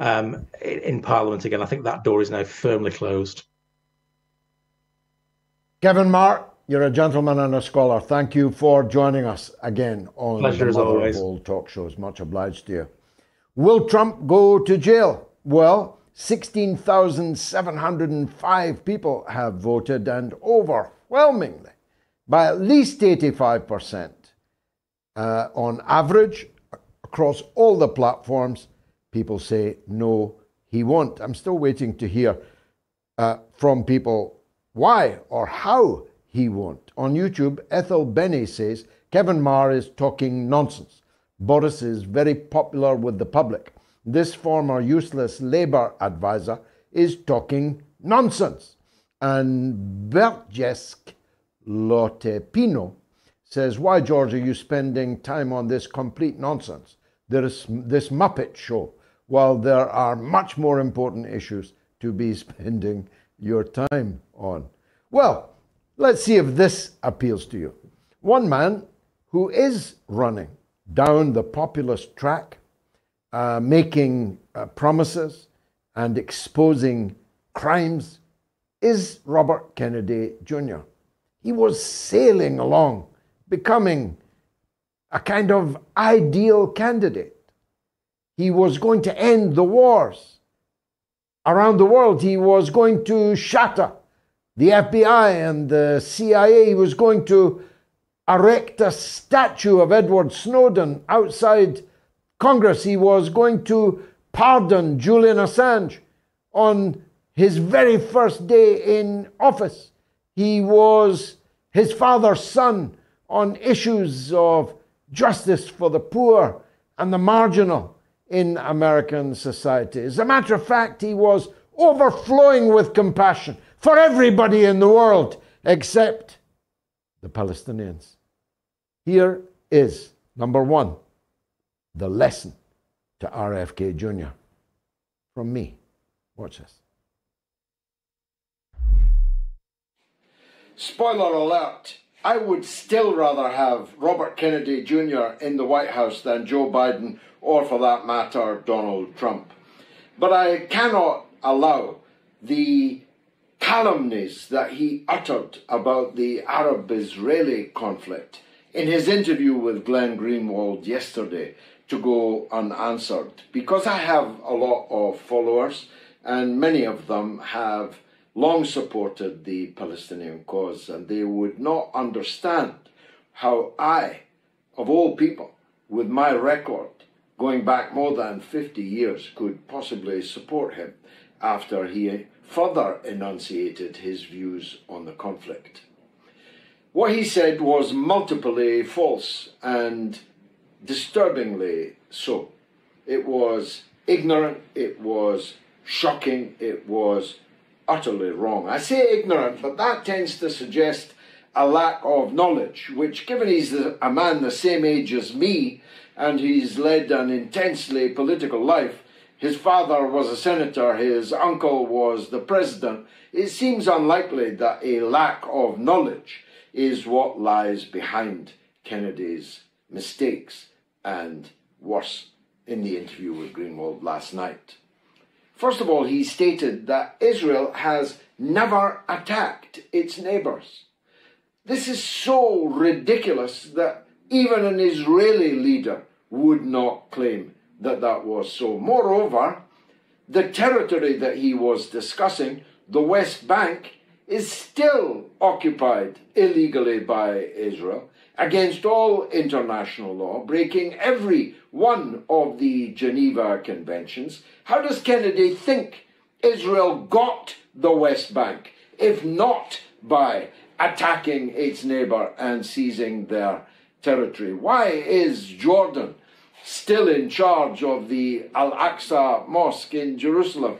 in Parliament again. I think that door is now firmly closed. Kevin Marr, you're a gentleman and a scholar. Thank you for joining us again on Pleasure the Mother of All Talk Shows. Much obliged to you. Will Trump go to jail? Well, 16,705 people have voted, and overwhelmingly, by at least 85% on average, across all the platforms, people say, no, he won't. I'm still waiting to hear from people why or how he won't. On YouTube, Ethel Benny says, Kevin Maher is talking nonsense. Boris is very popular with the public. This former useless Labour advisor is talking nonsense. And Bertjesk Lotepino says, why, George, are you spending time on this complete nonsense? There is this Muppet show, while there are much more important issues to be spending your time on. Well, let's see if this appeals to you. One man who is running down the populist track, making promises and exposing crimes, is Robert Kennedy Jr. He was sailing along, becoming a kind of ideal candidate. He was going to end the wars around the world. He was going to shatter the FBI and the CIA. He was going to erect a statue of Edward Snowden outside Congress. He was going to pardon Julian Assange on his very first day in office. He was his father's son on issues of justice for the poor and the marginal in American society. As a matter of fact, he was overflowing with compassion for everybody in the world except the Palestinians. Here is number one, the lesson to RFK Jr. from me. Watch this. Spoiler alert, I would still rather have Robert Kennedy Jr. in the White House than Joe Biden, or for that matter, Donald Trump. But I cannot allow the calumnies that he uttered about the Arab-Israeli conflict in his interview with Glenn Greenwald yesterday to go unanswered, because I have a lot of followers and many of them have long supported the Palestinian cause, and they would not understand how I, of all people, with my record going back more than 50 years, could possibly support him after he further enunciated his views on the conflict. What he said was multiply false and disturbingly so. It was ignorant, it was shocking, it was utterly wrong. I say ignorant, but that tends to suggest a lack of knowledge, which, given he's a man the same age as me and he's led an intensely political life, his father was a senator, his uncle was the president, it seems unlikely that a lack of knowledge is what lies behind Kennedy's mistakes and worse in the interview with Greenwald last night. First of all, he stated that Israel has never attacked its neighbours. This is so ridiculous that even an Israeli leader would not claim that that was so. Moreover, the territory that he was discussing, the West Bank, is still occupied illegally by Israel, against all international law, breaking every one of the Geneva Conventions. How does Kennedy think Israel got the West Bank, if not by attacking its neighbour and seizing their territory? Why is Jordan still in charge of the Al-Aqsa Mosque in Jerusalem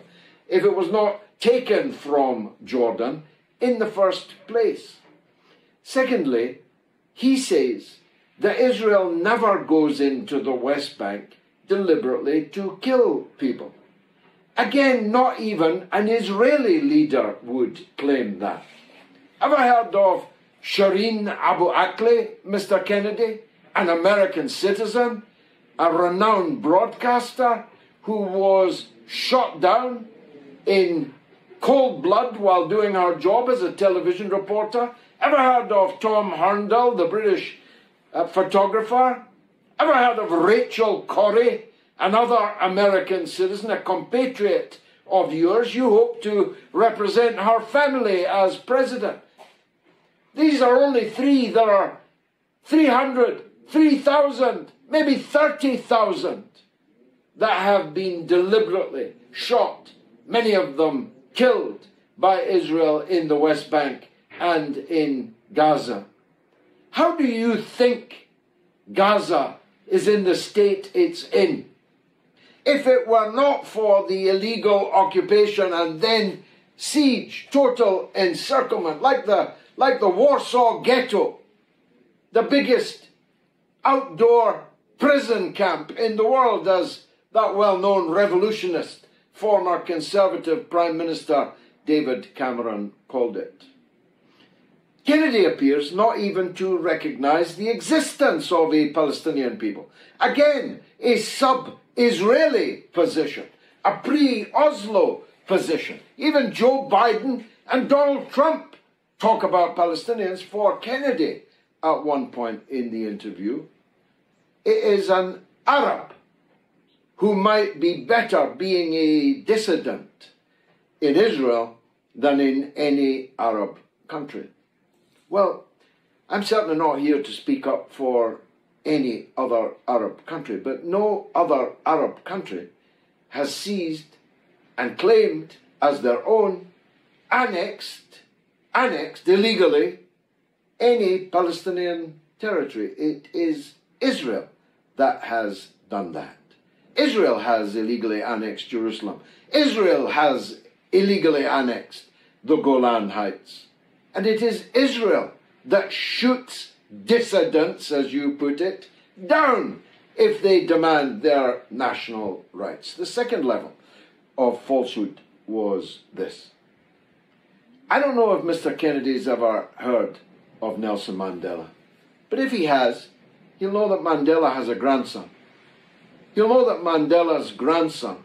if it was not taken from Jordan in the first place? Secondly, he says that Israel never goes into the West Bank deliberately to kill people. Again, not even an Israeli leader would claim that. Ever heard of Shireen Abu Akleh, Mr. Kennedy, an American citizen, a renowned broadcaster who was shot down in cold blood while doing her job as a television reporter? Ever heard of Tom Herndl, the British photographer? Ever heard of Rachel Corrie, another American citizen, a compatriot of yours? You hope to represent her family as president. These are only three. There are 300, 3,000, maybe 30,000 that have been deliberately shot, many of them killed by Israel in the West Bank and in Gaza. How do you think Gaza is in the state it's in? If it were not for the illegal occupation and then siege, total encirclement, like the Warsaw Ghetto, the biggest outdoor prison camp in the world, as that well-known revolutionist, former Conservative Prime Minister David Cameron called it. Kennedy appears not even to recognise the existence of a Palestinian people. Again, a sub-Israeli position, a pre-Oslo position. Even Joe Biden and Donald Trump talk about Palestinians for Kennedy at one point in the interview. It is an Arab who might be better being a dissident in Israel than in any Arab country. Well, I'm certainly not here to speak up for any other Arab country, but no other Arab country has seized and claimed as their own, annexed illegally, any Palestinian territory. It is Israel that has done that. Israel has illegally annexed Jerusalem. Israel has illegally annexed the Golan Heights. And it is Israel that shoots dissidents, as you put it, down if they demand their national rights. The second level of falsehood was this. I don't know if Mr. Kennedy's ever heard of Nelson Mandela, but if he has, he'll know that Mandela has a grandson. He'll know that Mandela's grandson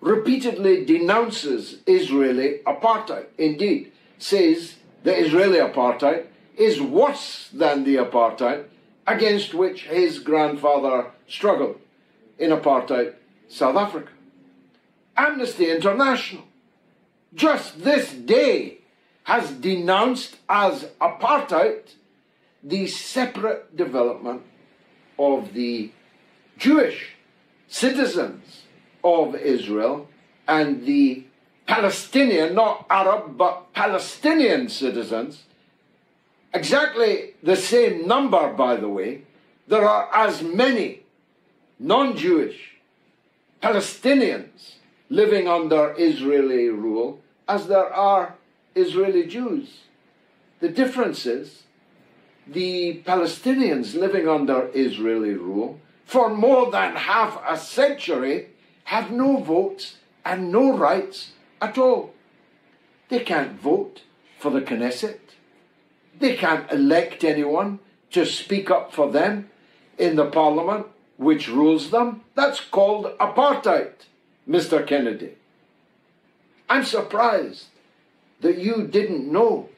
repeatedly denounces Israeli apartheid. Indeed, says the Israeli apartheid is worse than the apartheid against which his grandfather struggled in apartheid South Africa. Amnesty International, just this day, has denounced as apartheid the separate development of the Jewish citizens of Israel and the Palestinian, not Arab, but Palestinian citizens. Exactly the same number, by the way. There are as many non-Jewish Palestinians living under Israeli rule as there are Israeli Jews. The difference is the Palestinians living under Israeli rule for more than half a century have no votes and no rights at all. They can't vote for the Knesset. They can't elect anyone to speak up for them in the parliament which rules them. That's called apartheid, Mr. Kennedy. I'm surprised that you didn't know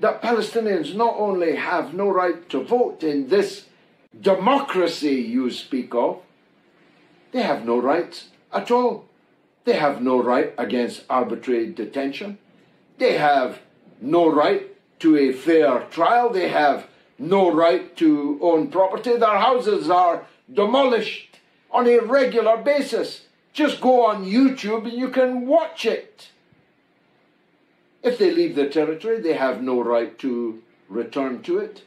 that Palestinians not only have no right to vote in this democracy you speak of, they have no rights at all. They have no right against arbitrary detention. They have no right to a fair trial. They have no right to own property. Their houses are demolished on a regular basis. Just go on YouTube and you can watch it. If they leave the territory, they have no right to return to it.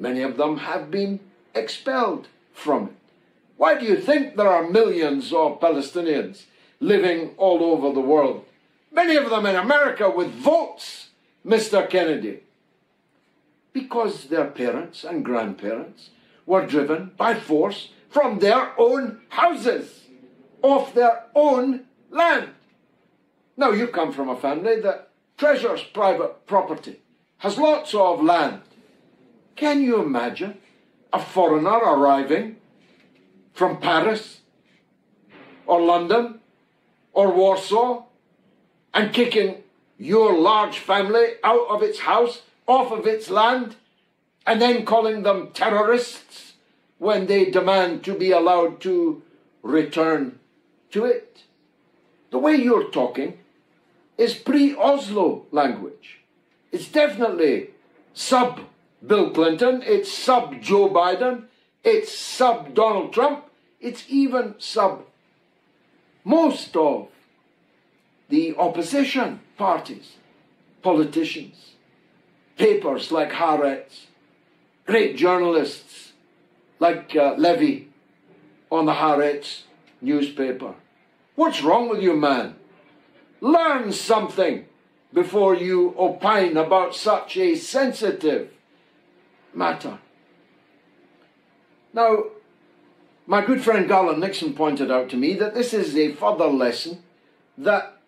Many of them have been expelled from it. Why do you think there are millions of Palestinians living all over the world? Many of them in America with votes, Mr. Kennedy. Because their parents and grandparents were driven by force from their own houses, off their own land. Now you come from a family that treasures private property, has lots of land. Can you imagine a foreigner arriving from Paris or London or Warsaw and kicking your large family out of its house, off of its land, and then calling them terrorists when they demand to be allowed to return to it? The way you're talking is pre-Oslo language. It's definitely sub-Bill Clinton, it's sub-Joe Biden, it's sub-Donald Trump, it's even sub-most of the opposition parties, politicians, papers like Haaretz, great journalists like Levy on the Haaretz newspaper. What's wrong with you, man? Learn something before you opine about such a sensitive matter. Now, my good friend Garland Nixon pointed out to me that this is a further lesson that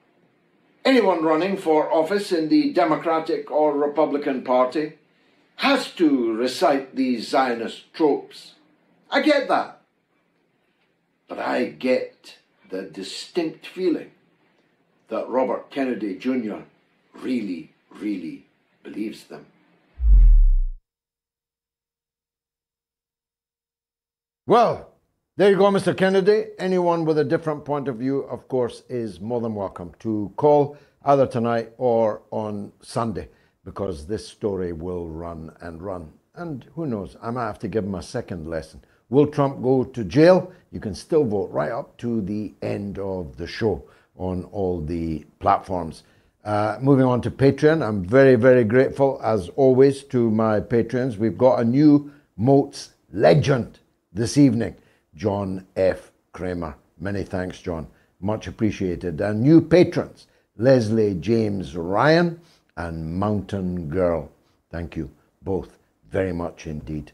anyone running for office in the Democratic or Republican Party has to recite these Zionist tropes. I get that. But I get the distinct feeling that Robert Kennedy Jr. really, really believes them. Well, there you go, Mr. Kennedy. Anyone with a different point of view, of course, is more than welcome to call either tonight or on Sunday, because this story will run and run. And who knows, I might have to give him a second lesson. Will Trump go to jail? You can still vote right up to the end of the show on all the platforms. Moving on to Patreon, I'm very, very grateful, as always, to my Patreons. We've got a new Moats legend this evening, John F. Kramer. Many thanks, John. Much appreciated. And new patrons, Leslie James Ryan and Mountain Girl. Thank you both very much indeed.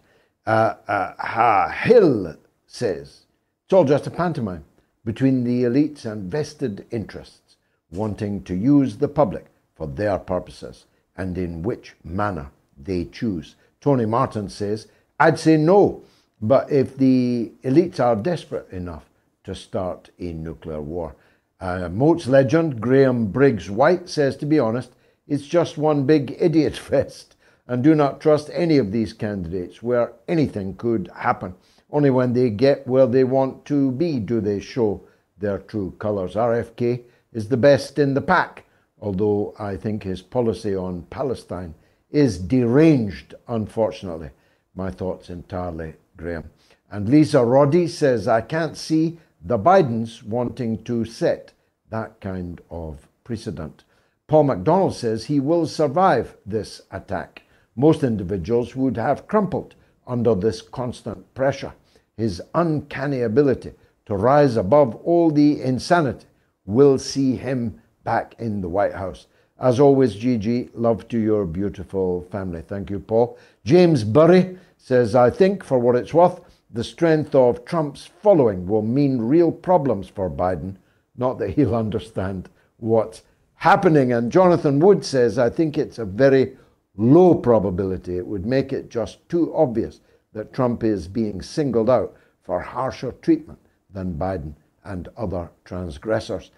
Hahil says it's all just a pantomime between the elites and vested interests wanting to use the public for their purposes and in which manner they choose. Tony Martin says, I'd say no, but if the elites are desperate enough to start a nuclear war. Moats legend Graham Briggs White says, to be honest, it's just one big idiot fest and do not trust any of these candidates where anything could happen. Only when they get where they want to be do they show their true colours. RFK is the best in the pack, although I think his policy on Palestine is deranged, unfortunately. My thoughts entirely, Graham. And Lisa Roddy says, I can't see the Bidens wanting to set that kind of precedent. Paul McDonald says he will survive this attack. Most individuals would have crumpled under this constant pressure. His uncanny ability to rise above all the insanity will see him back in the White House. As always, Gigi, love to your beautiful family. Thank you, Paul. James Burry says, I think, for what it's worth, the strength of Trump's following will mean real problems for Biden. Not that he'll understand what's happening. And Jonathan Wood says, I think it's a very low probability. It would make it just too obvious that Trump is being singled out for harsher treatment than Biden and other transgressors.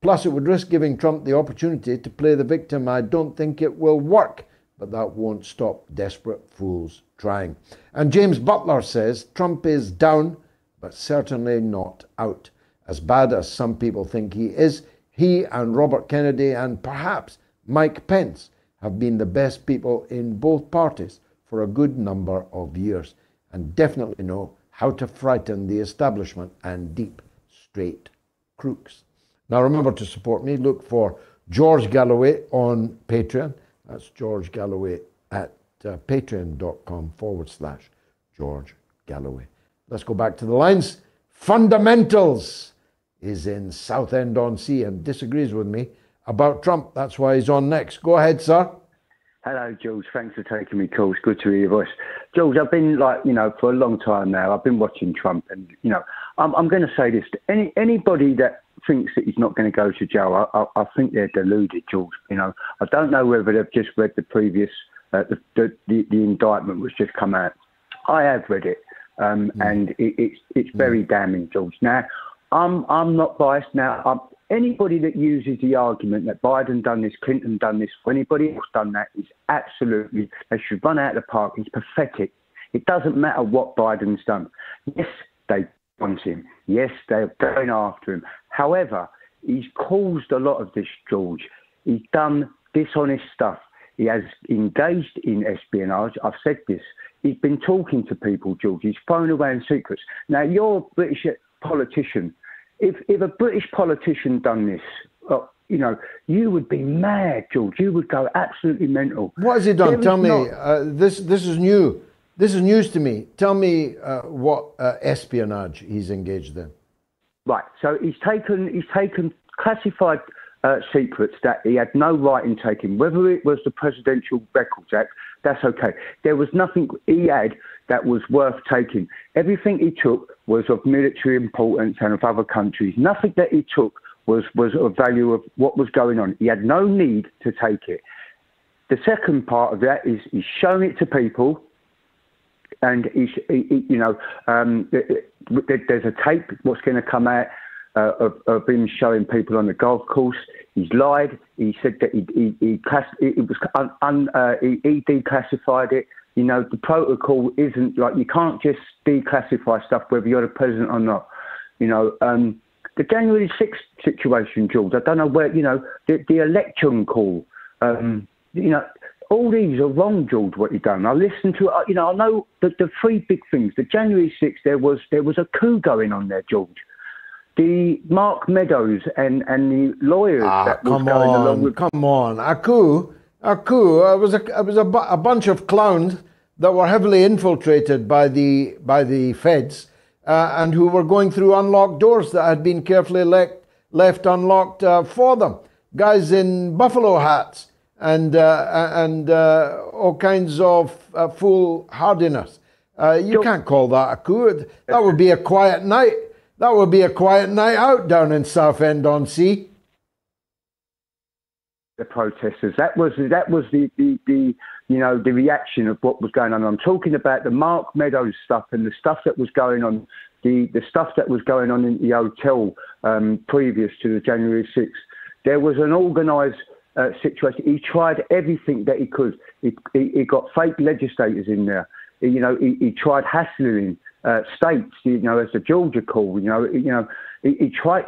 Plus, it would risk giving Trump the opportunity to play the victim. I don't think it will work, but that won't stop desperate fools trying. And James Butler says, Trump is down, but certainly not out. As bad as some people think he is, he and Robert Kennedy and perhaps Mike Pence have been the best people in both parties for a good number of years and definitely know how to frighten the establishment and deep, straight crooks. Now remember to support me. Look for George Galloway on Patreon. That's George Galloway at patreon.com/George Galloway. Let's go back to the lines. Fundamentals is in Southend-on-Sea and disagrees with me about Trump. That's why he's on next. Go ahead, sir. Hello, Jules. Thanks for taking me call. It's good to hear your voice. Jules, I've been for a long time now, I've been watching Trump and, I'm going to say this. Anybody that thinks that he's not going to go to jail, I think they're deluded, Jules. I don't know whether they've just read the previous, the indictment which just come out. I have read it, and it's very damning, Jules. Now, I'm not biased. Now, anybody that uses the argument that Biden done this, Clinton done this, or anybody else done that is absolutely, they should run out of the park. It's pathetic. It doesn't matter what Biden's done. Yes, they want him. Yes, they're going after him. However, he's caused a lot of this, George. He's done dishonest stuff. He has engaged in espionage. I've said this. He's been talking to people, George. He's thrown away in secrets. Now, you're a British politician. If a British politician done this, you would be mad, George. You would go absolutely mental. What has he done? Tell me. This is new. This is news to me. Tell me what espionage he's engaged in. Right. So he's taken classified secrets that he had no right in taking. Whether it was the Presidential Records Act, that's okay. There was nothing he had that was worth taking. Everything he took was of military importance and of other countries. Nothing that he took was of value of what was going on. He had no need to take it. The second part of that is he's shown it to people. And, there's a tape, what's going to come out of him showing people on the golf course. He's lied. He said that he declassified it. The protocol isn't like, you can't just declassify stuff whether you're the president or not. The January 6th situation, George, I don't know where, the election call, all these are wrong, George, what you've done. I listened to, I know that the three big things. The January 6th, there was a coup going on there, George. The Mark Meadows and the lawyers that was going along with... Come on, a coup. It was a bunch of clowns that were heavily infiltrated by the feds and who were going through unlocked doors that had been carefully left unlocked for them. Guys in buffalo hats. And all kinds of foolhardiness. You can't call that a coup. That would be a quiet night. That would be a quiet night out down in Southend-on-Sea. The protesters. That was the you know, the reaction of what was going on. I'm talking about the Mark Meadows stuff and the stuff that was going on, the stuff that was going on in the hotel previous to the January 6th. There was an organised situation. He tried everything that he could. He got fake legislators in there. You know, he tried hassling states, you know, as the Georgia call, he tried.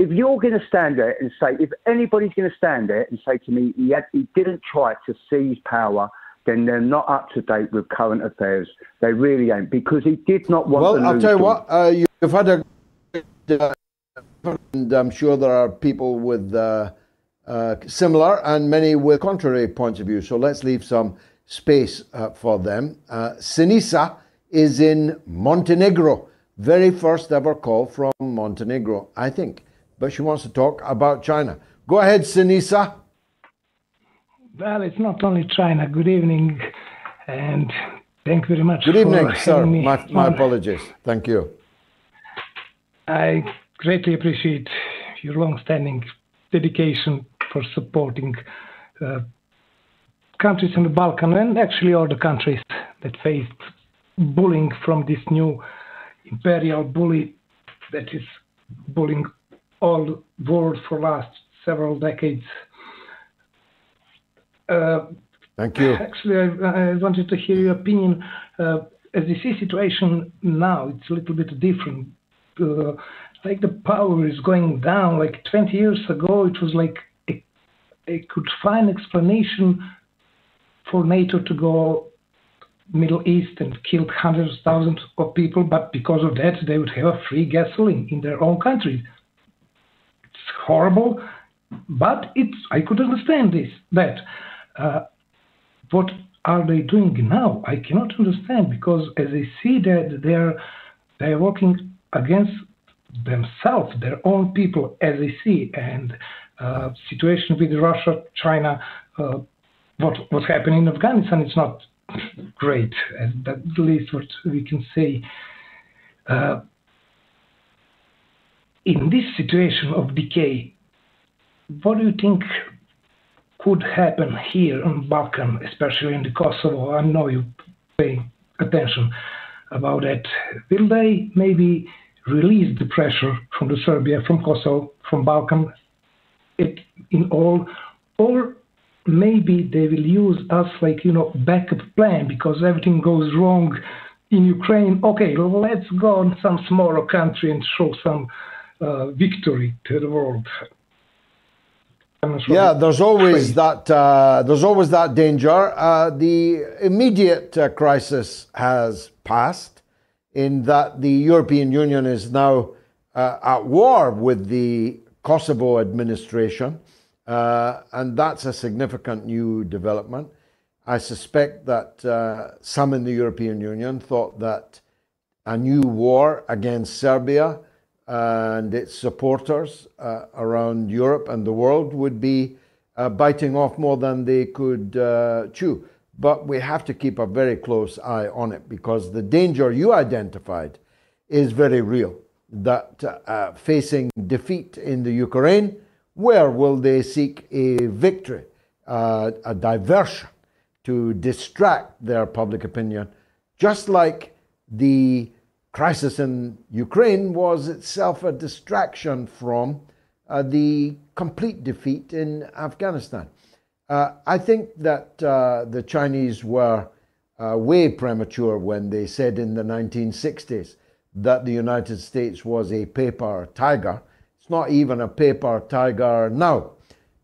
If you're going to stand there and say, if anybody's going to stand there and say to me, he didn't try to seize power, then they're not up to date with current affairs. They really ain't, because he did not want to lose. Well, I'll tell you what, you've had a, and I'm sure there are people with similar and many with contrary points of view. So let's leave some space for them. Sinisa is in Montenegro. Very first ever call from Montenegro, I think. But she wants to talk about China. Go ahead, Sinisa. Well, it's not only China. Good evening, and thank you very much. Good evening, sir. My apologies. Thank you. I greatly appreciate your long-standing dedication for supporting countries in the Balkan, and actually all the countries that faced bullying from this new imperial bully that is bullying all the world for last several decades. Thank you. Actually, I wanted to hear your opinion. As you see situation now, it's a little bit different. Like the power is going down. Like 20 years ago, it was like I could find explanation for NATO to go Middle East and killed hundreds of thousands of people, but because of that they would have free gasoline in their own countries. It's horrible, but I could understand that. What are they doing now? I cannot understand, because as I see that they're working against themselves, their own people, as I see, and situation with Russia, China, what's happening in Afghanistan, it's not great, and that's at least what we can say. In this situation of decay, what do you think could happen here in Balkan, especially in the Kosovo? I know you pay attention about that. Will they maybe release the pressure from the Serbia, from Kosovo, from Balkan, in all, or maybe they will use us like, you know, backup plan, because everything goes wrong in Ukraine. Okay, let's go on some smaller country and show some victory to the world. Yeah, there's always that danger. The immediate crisis has passed, in that the European Union is now at war with the Kosovo administration. And that's a significant new development. I suspect that some in the European Union thought that a new war against Serbia and its supporters around Europe and the world would be biting off more than they could chew. But we have to keep a very close eye on it, because the danger you identified is very real, that facing defeat in the Ukraine, where will they seek a victory, a diversion to distract their public opinion, just like the crisis in Ukraine was itself a distraction from the complete defeat in Afghanistan. I think that the Chinese were way premature when they said in the 1960s that the United States was a paper tiger. It's not even a paper tiger now,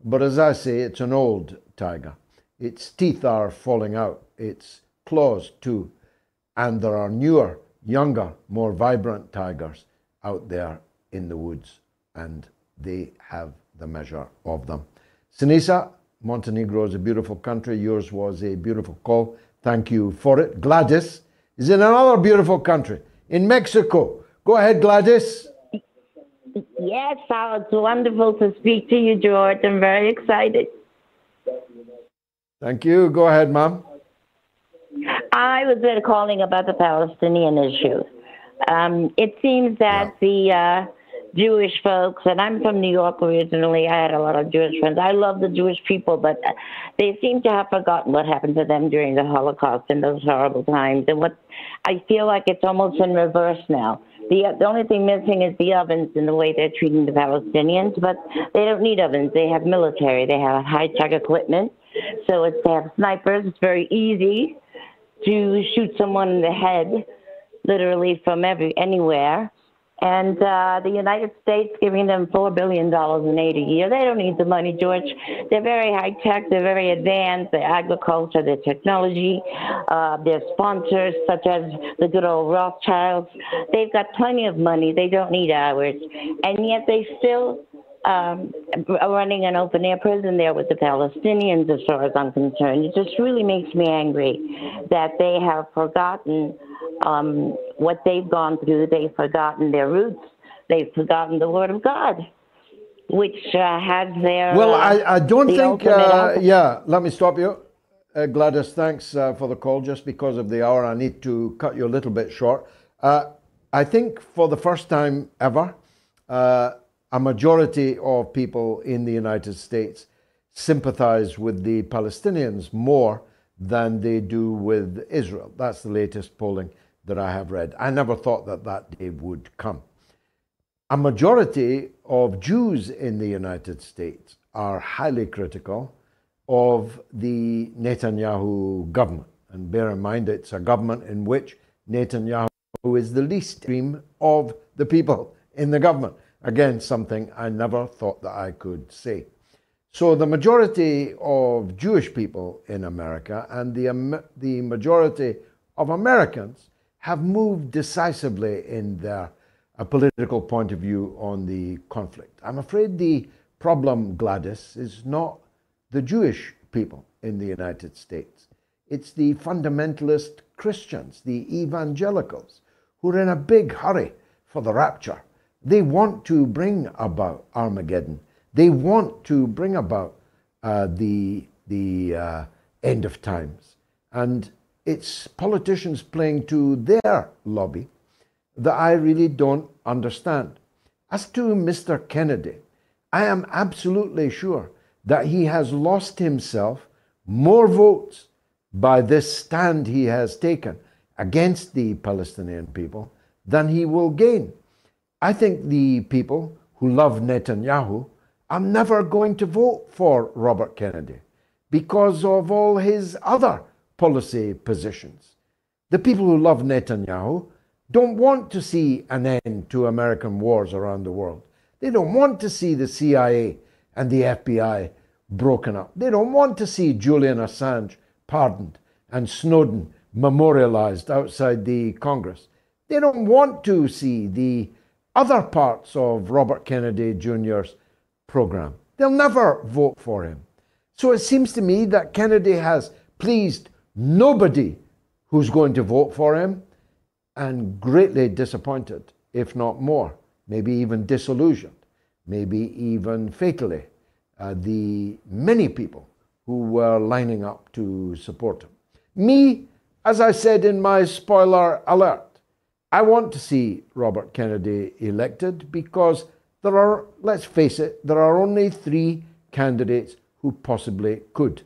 but as I say, it's an old tiger. Its teeth are falling out, its claws too, and there are newer, younger, more vibrant tigers out there in the woods, and they have the measure of them. Sinisa, Montenegro is a beautiful country. Yours was a beautiful call. Thank you for it. Gladys is in another beautiful country, in Mexico. Go ahead, Gladys. Yes, it's wonderful to speak to you, George. I'm very excited. Thank you. Go ahead, Mom. I was going to calling about the Palestinian issue. It seems that the Jewish folks, and I'm from New York originally, I had a lot of Jewish friends. I love the Jewish people, but they seem to have forgotten what happened to them during the Holocaust and those horrible times. And what I feel like it's almost in reverse now. The only thing missing is the ovens and the way they're treating the Palestinians, but they don't need ovens. They have military. They have high-tech equipment. So it's, they have snipers. It's very easy to shoot someone in the head, literally from anywhere. And the United States giving them $4 billion in aid a year. They don't need the money, George. They're very high-tech. They're very advanced. Their agriculture, their technology, their sponsors, such as the good old Rothschilds. They've got plenty of money. They don't need ours. And yet they still are running an open-air prison there with the Palestinians, as far as I'm concerned. It just really makes me angry that they have forgotten what they've gone through. They've forgotten their roots. They've forgotten the Word of God, which has their... Well, I don't think... let me stop you. Gladys, thanks for the call. Just because of the hour, I need to cut you a little bit short. I think for the first time ever, a majority of people in the United States sympathize with the Palestinians more than they do with Israel. That's the latest polling that I have read. I never thought that that day would come. A majority of Jews in the United States are highly critical of the Netanyahu government. And bear in mind, it's a government in which Netanyahu is the least extreme of the people in the government. Again, something I never thought that I could say. So the majority of Jewish people in America and the majority of Americans have moved decisively in their political point of view on the conflict. I'm afraid the problem, Gladys, is not the Jewish people in the United States. It's the fundamentalist Christians, the evangelicals, who are in a big hurry for the rapture. They want to bring about Armageddon. They want to bring about the end of times. And it's politicians playing to their lobby that I really don't understand. As to Mr. Kennedy, I am absolutely sure that he has lost himself more votes by this stand he has taken against the Palestinian people than he will gain. I think the people who love Netanyahu are never going to vote for Robert Kennedy because of all his other policy positions. The people who love Netanyahu don't want to see an end to American wars around the world. They don't want to see the CIA and the FBI broken up. They don't want to see Julian Assange pardoned and Snowden memorialized outside the Congress. They don't want to see the other parts of Robert Kennedy Jr.'s program. They'll never vote for him. So it seems to me that Kennedy has pleased nobody who's going to vote for him, and greatly disappointed, if not more, maybe even disillusioned, maybe even fatally, the many people who were lining up to support him. Me, as I said in my spoiler alert, I want to see Robert Kennedy elected because there are, let's face it, there are only three candidates who possibly could.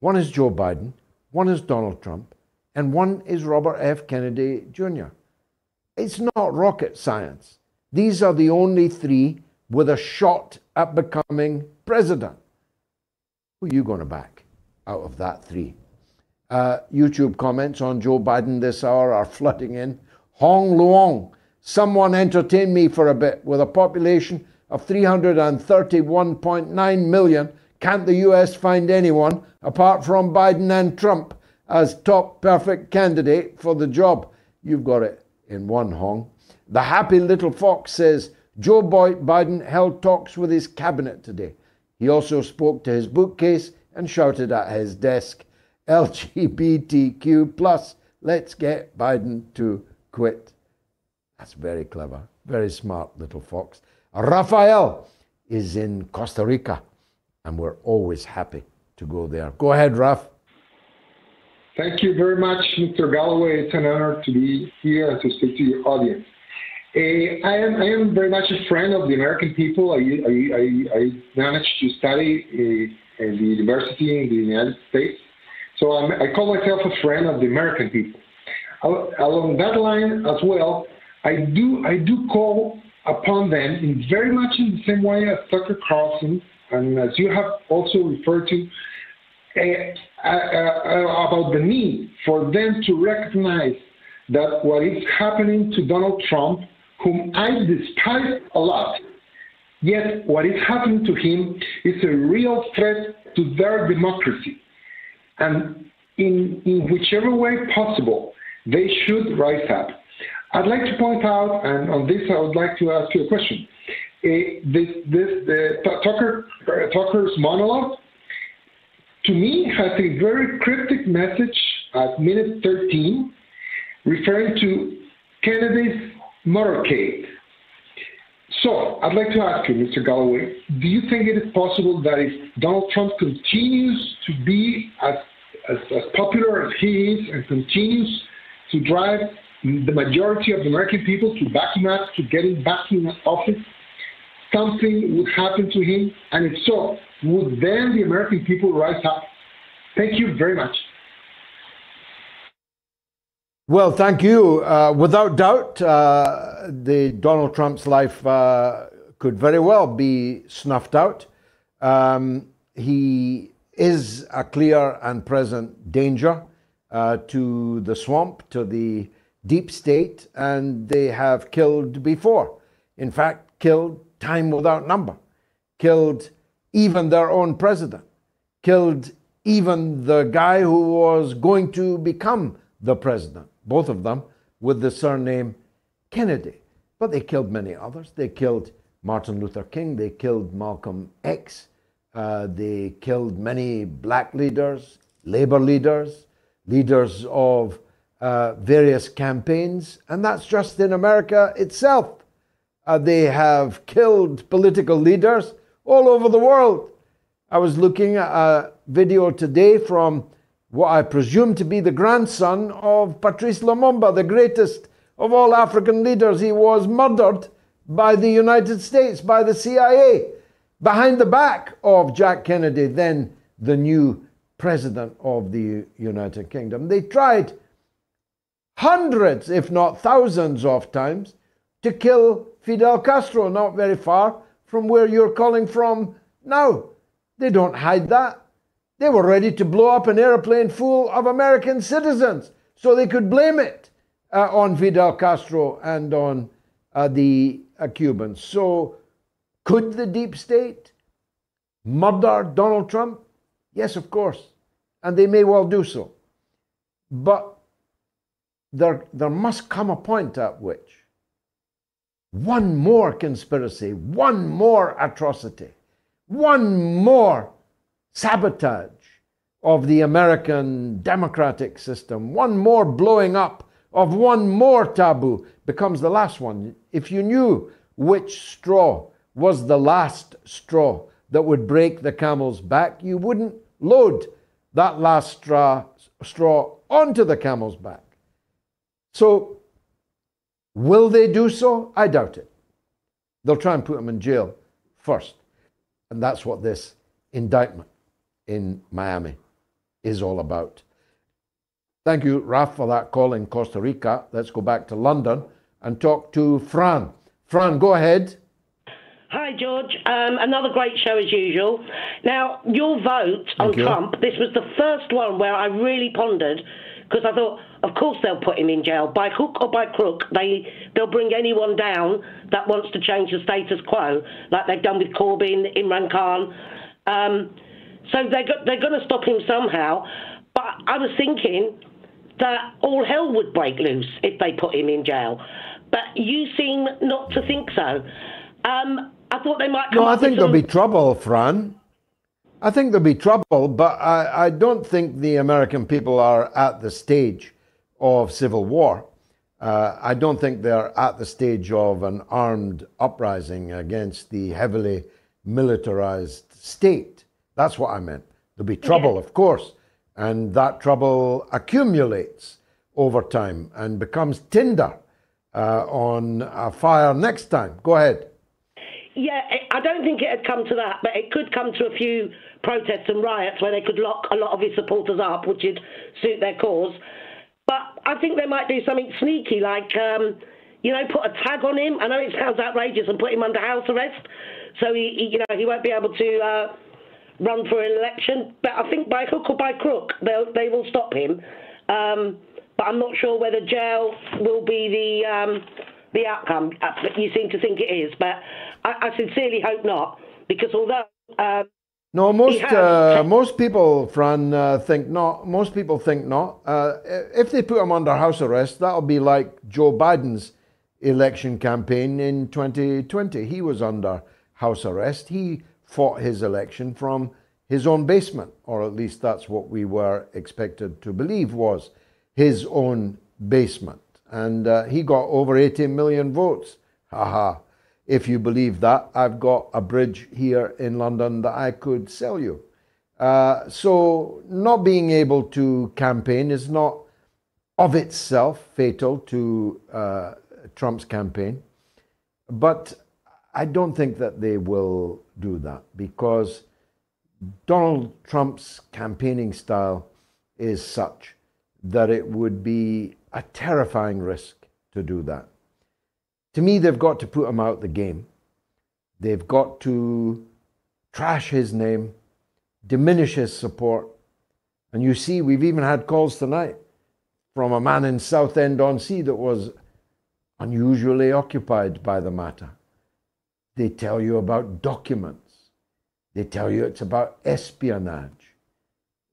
One is Joe Biden, one is Donald Trump, and one is Robert F. Kennedy Jr. It's not rocket science. These are the only three with a shot at becoming president. Who are you going to back out of that three? YouTube comments on Joe Biden this hour are flooding in. Hong Luong, someone entertain me for a bit. With a population of 331.9 million, can't the US find anyone apart from Biden and Trump as top perfect candidate for the job? You've got it in one, Hong. The happy little fox says Joe Biden held talks with his cabinet today. He also spoke to his bookcase and shouted at his desk, LGBTQ+, let's get Biden to quit. That's very clever, very smart little fox. Rafael is in Costa Rica, and we're always happy to go there. Go ahead, Raf. Thank you very much, Mr. Galloway. It's an honor to be here and to speak to your audience. I am very much a friend of the American people. I managed to study at the university in the United States, so I call myself a friend of the American people. Along that line as well, I do call upon them in very much in the same way as Tucker Carlson, and as you have also referred to, about the need for them to recognize that what is happening to Donald Trump, whom I despise a lot, yet what is happening to him is a real threat to their democracy. And in whichever way possible, they should rise up. I'd like to point out, and on this I would like to ask you a question. Tucker's monologue, to me, has a very cryptic message at minute 13, referring to Kennedy's motorcade. So, I'd like to ask you, Mr. Galloway, do you think it is possible that if Donald Trump continues to be as popular as he is and continues to drive the majority of the American people to back him up, to get him back in office, something would happen to him? And if so, would then the American people rise up? Thank you very much. Well, thank you. Without doubt, Donald Trump's life could very well be snuffed out. He is a clear and present danger to the swamp, to the deep state, and they have killed before. In fact, killed time without number. Killed even their own president. Killed even the guy who was going to become the president. Both of them with the surname Kennedy. But they killed many others. They killed Martin Luther King. They killed Malcolm X. They killed many black leaders, labor leaders, leaders of various campaigns. And that's just in America itself. They have killed political leaders all over the world. I was looking at a video today from what I presume to be the grandson of Patrice Lumumba, the greatest of all African leaders. He was murdered by the United States, by the CIA, behind the back of Jack Kennedy, then the new president of the United Kingdom. They tried hundreds, if not thousands of times, to kill Fidel Castro, not very far from where you're calling from now. They don't hide that. They were ready to blow up an airplane full of American citizens so they could blame it on Fidel Castro and on the Cubans. So could the deep state murder Donald Trump? Yes, of course. And they may well do so. But there must come a point at which one more conspiracy, one more atrocity, one more sabotage of the American democratic system, one more blowing up of one more taboo becomes the last one. If you knew which straw was the last straw that would break the camel's back, you wouldn't load that last straw onto the camel's back. So will they do so? I doubt it. They'll try and put him in jail first. And that's what this indictment in Miami is all about. Thank you, Raf, for that call in Costa Rica. Let's go back to London and talk to Fran. Fran, go ahead. Hi, George. Another great show as usual. Now, your vote on Trump, this was the first one where I really pondered, because I thought, of course they'll put him in jail. By hook or by crook, they'll bring anyone down that wants to change the status quo, like they've done with Corbyn, Imran Khan. So they're going to stop him somehow. But I was thinking that all hell would break loose if they put him in jail. But you seem not to think so. I thought they might come up with some... No, I think there'll be trouble, Fran. I think there'll be trouble, but I don't think the American people are at the stage of civil war. I don't think they're at the stage of an armed uprising against the heavily militarized state. That's what I meant. There'll be trouble, of course, And that trouble accumulates over time and becomes tinder on a fire next time. Go ahead. Yeah, I don't think it had come to that, but it could come to a few protests and riots where they could lock a lot of his supporters up, which would suit their cause. But I think they might do something sneaky, like, you know, put a tag on him. I know it sounds outrageous, and put him under house arrest, so he you know, he won't be able to run for an election. But I think by hook or by crook, they will stop him. But I'm not sure whether jail will be the outcome. You seem to think it is, but I sincerely hope not, because although no, most people, Fran, think not. Most people think not. If they put him under house arrest, that'll be like Joe Biden's election campaign in 2020. He was under house arrest. He fought his election from his own basement, or at least that's what we were expected to believe was his own basement. And he got over 80 million votes. Ha-ha. If you believe that, I've got a bridge here in London that I could sell you. So not being able to campaign is not of itself fatal to Trump's campaign. But I don't think that they will do that, because Donald Trump's campaigning style is such that it would be a terrifying risk to do that. To me, they've got to put him out the game. They've got to trash his name, diminish his support. And you see, we've even had calls tonight from a man in Southend-on-Sea that was unusually occupied by the matter. They tell you about documents. They tell you it's about espionage.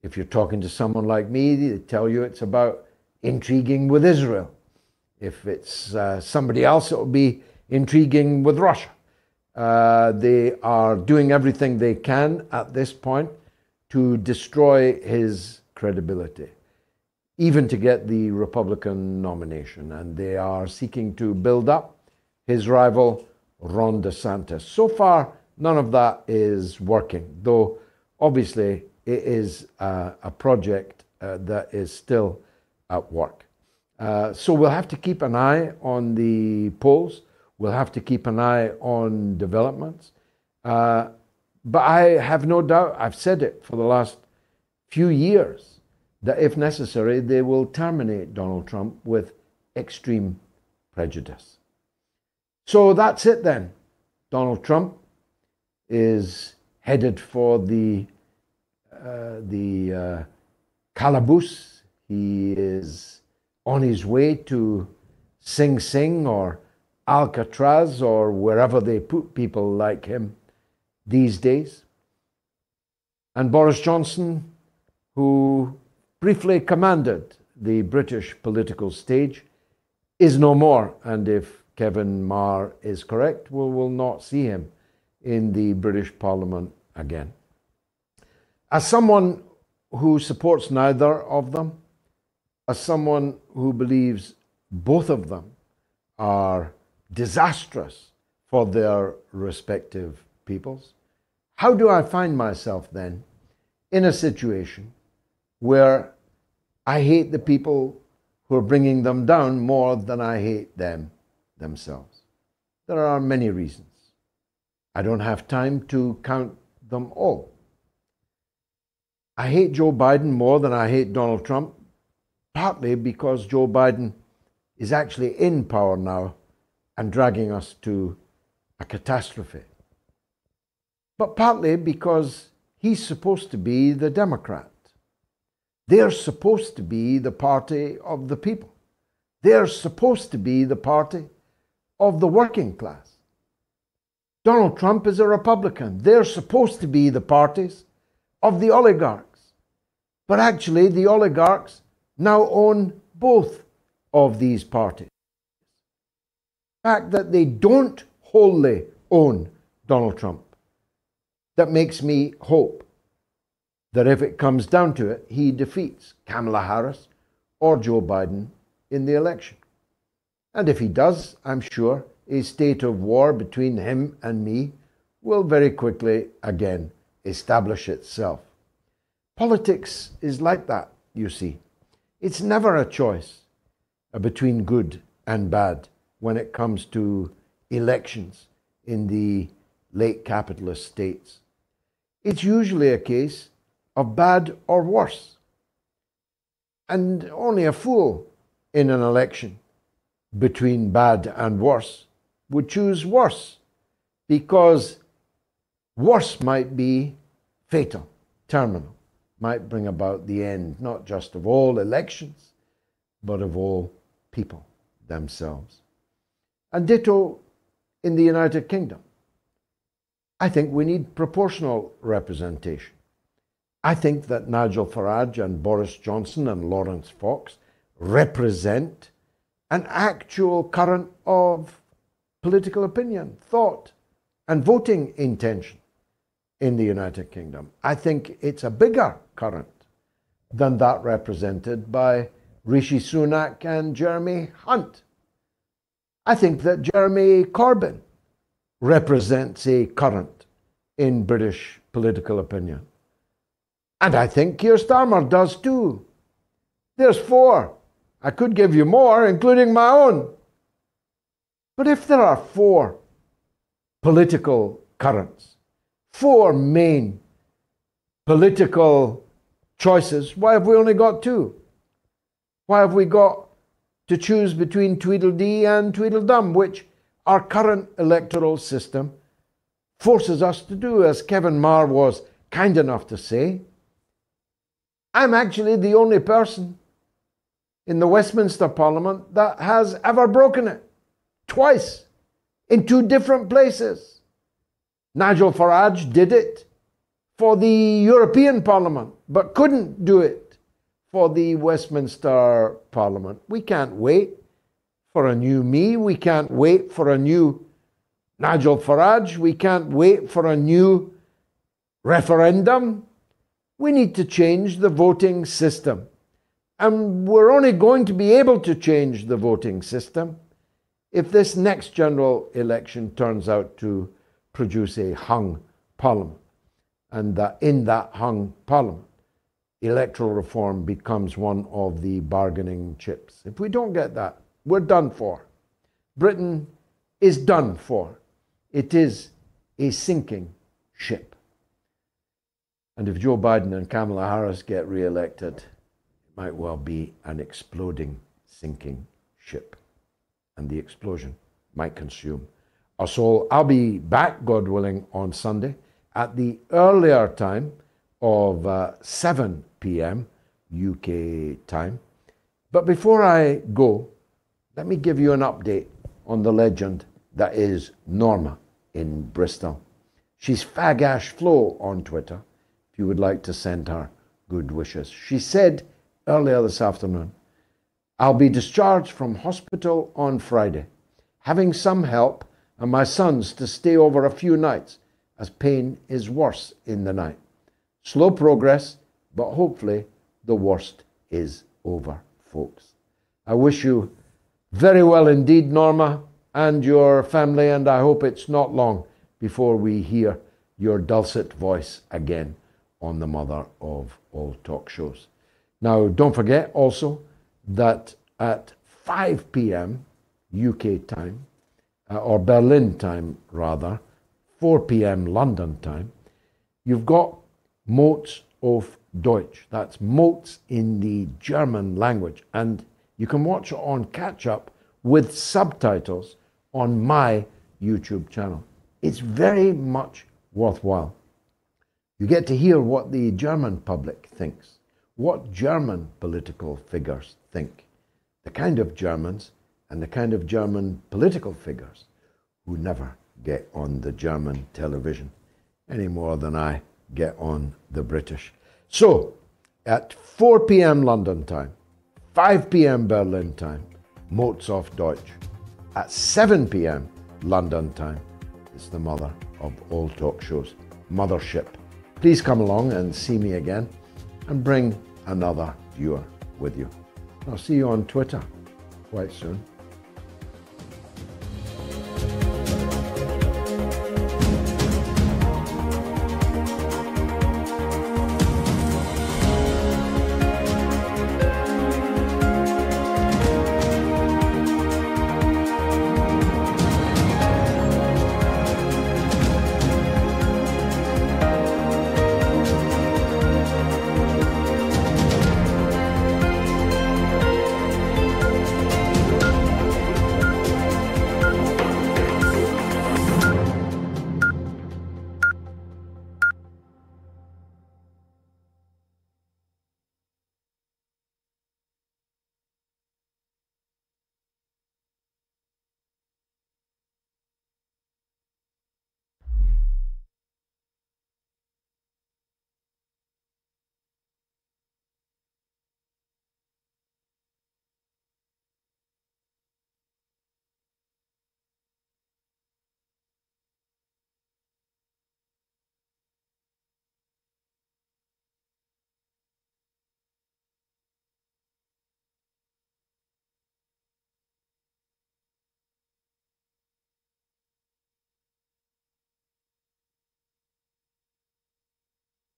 If you're talking to someone like me, they tell you it's about intriguing with Israel. If it's somebody else, it will be intriguing with Russia. They are doing everything they can at this point to destroy his credibility, even to get the Republican nomination. And they are seeking to build up his rival, Ron DeSantis. So far, none of that is working, though obviously it is a project that is still at work. So we'll have to keep an eye on the polls. We'll have to keep an eye on developments. But I have no doubt, I've said it for the last few years, that if necessary, they will terminate Donald Trump with extreme prejudice. So that's it then. Donald Trump is headed for the calaboose. He is on his way to Sing Sing or Alcatraz or wherever they put people like him these days. And Boris Johnson, who briefly commanded the British political stage, is no more. And if Kevin Meagher is correct, we will not see him in the British Parliament again. As someone who supports neither of them, as someone who believes both of them are disastrous for their respective peoples, how do I find myself then in a situation where I hate the people who are bringing them down more than I hate them themselves? There are many reasons. I don't have time to count them all. I hate Joe Biden more than I hate Donald Trump, partly because Joe Biden is actually in power now and dragging us to a catastrophe. But partly because he's supposed to be the Democrat. They're supposed to be the party of the people. They're supposed to be the party of the working class. Donald Trump is a Republican. They're supposed to be the parties of the oligarchs. But actually, the oligarchs now own both of these parties. The fact that they don't wholly own Donald Trump, that makes me hope that if it comes down to it, he defeats Kamala Harris or Joe Biden in the election. And if he does, I'm sure a state of war between him and me will very quickly again establish itself. Politics is like that, you see. It's never a choice between good and bad when it comes to elections in the late capitalist states. It's usually a case of bad or worse. And only a fool in an election between bad and worse would choose worse, because worse might be fatal, terminal, might bring about the end, not just of all elections, but of all people themselves. And ditto in the United Kingdom. I think we need proportional representation. I think that Nigel Farage and Boris Johnson and Lawrence Fox represent an actual current of political opinion, thought, and voting intention in the United Kingdom. I think it's a bigger current than that represented by Rishi Sunak and Jeremy Hunt. I think that Jeremy Corbyn represents a current in British political opinion. And I think Keir Starmer does too. There's four. I could give you more, including my own. But if there are four political currents, four main political choices, why have we only got two? Why have we got to choose between Tweedledee and Tweedledum, which our current electoral system forces us to do, as Kevin Meagher was kind enough to say? I'm actually the only person in the Westminster Parliament that has ever broken it. Twice. In two different places. Nigel Farage did it for the European Parliament, but couldn't do it for the Westminster Parliament. We can't wait for a new me. We can't wait for a new Nigel Farage. We can't wait for a new referendum. We need to change the voting system. And we're only going to be able to change the voting system if this next general election turns out to produce a hung parliament. And that in that hung parliament, electoral reform becomes one of the bargaining chips. If we don't get that, we're done for. Britain is done for. It is a sinking ship. And if Joe Biden and Kamala Harris get re-elected, it might well be an exploding, sinking ship. And the explosion might consume us all. I'll be back, God willing, on Sunday at the earlier time of 7 p.m. UK time. But before I go, let me give you an update on the legend that is Norma in Bristol. She's FagAshFlo on Twitter. If you would like to send her good wishes. She said earlier this afternoon, "I'll be discharged from hospital on Friday, having some help and my sons to stay over a few nights, as pain is worse in the night. Slow progress, but hopefully the worst is over, folks." I wish you very well indeed, Norma, and your family, and I hope it's not long before we hear your dulcet voice again on the mother of all talk shows. Now, don't forget also that at 5 p.m. UK time, or Berlin time rather, 4 p.m. London time, you've got Motes auf Deutsch. That's Motes in the German language. And you can watch it on Catch Up with subtitles on my YouTube channel. It's very much worthwhile. You get to hear what the German public thinks, what German political figures think, the kind of Germans and the kind of German political figures who never get on the German television any more than I get on the British. So, at 4 p.m. London time, 5 p.m. Berlin time, Motes auf Deutsch. At 7 p.m. London time, it's the mother of all talk shows, Mothership. Please come along and see me again and bring another viewer with you. I'll see you on Twitter quite soon.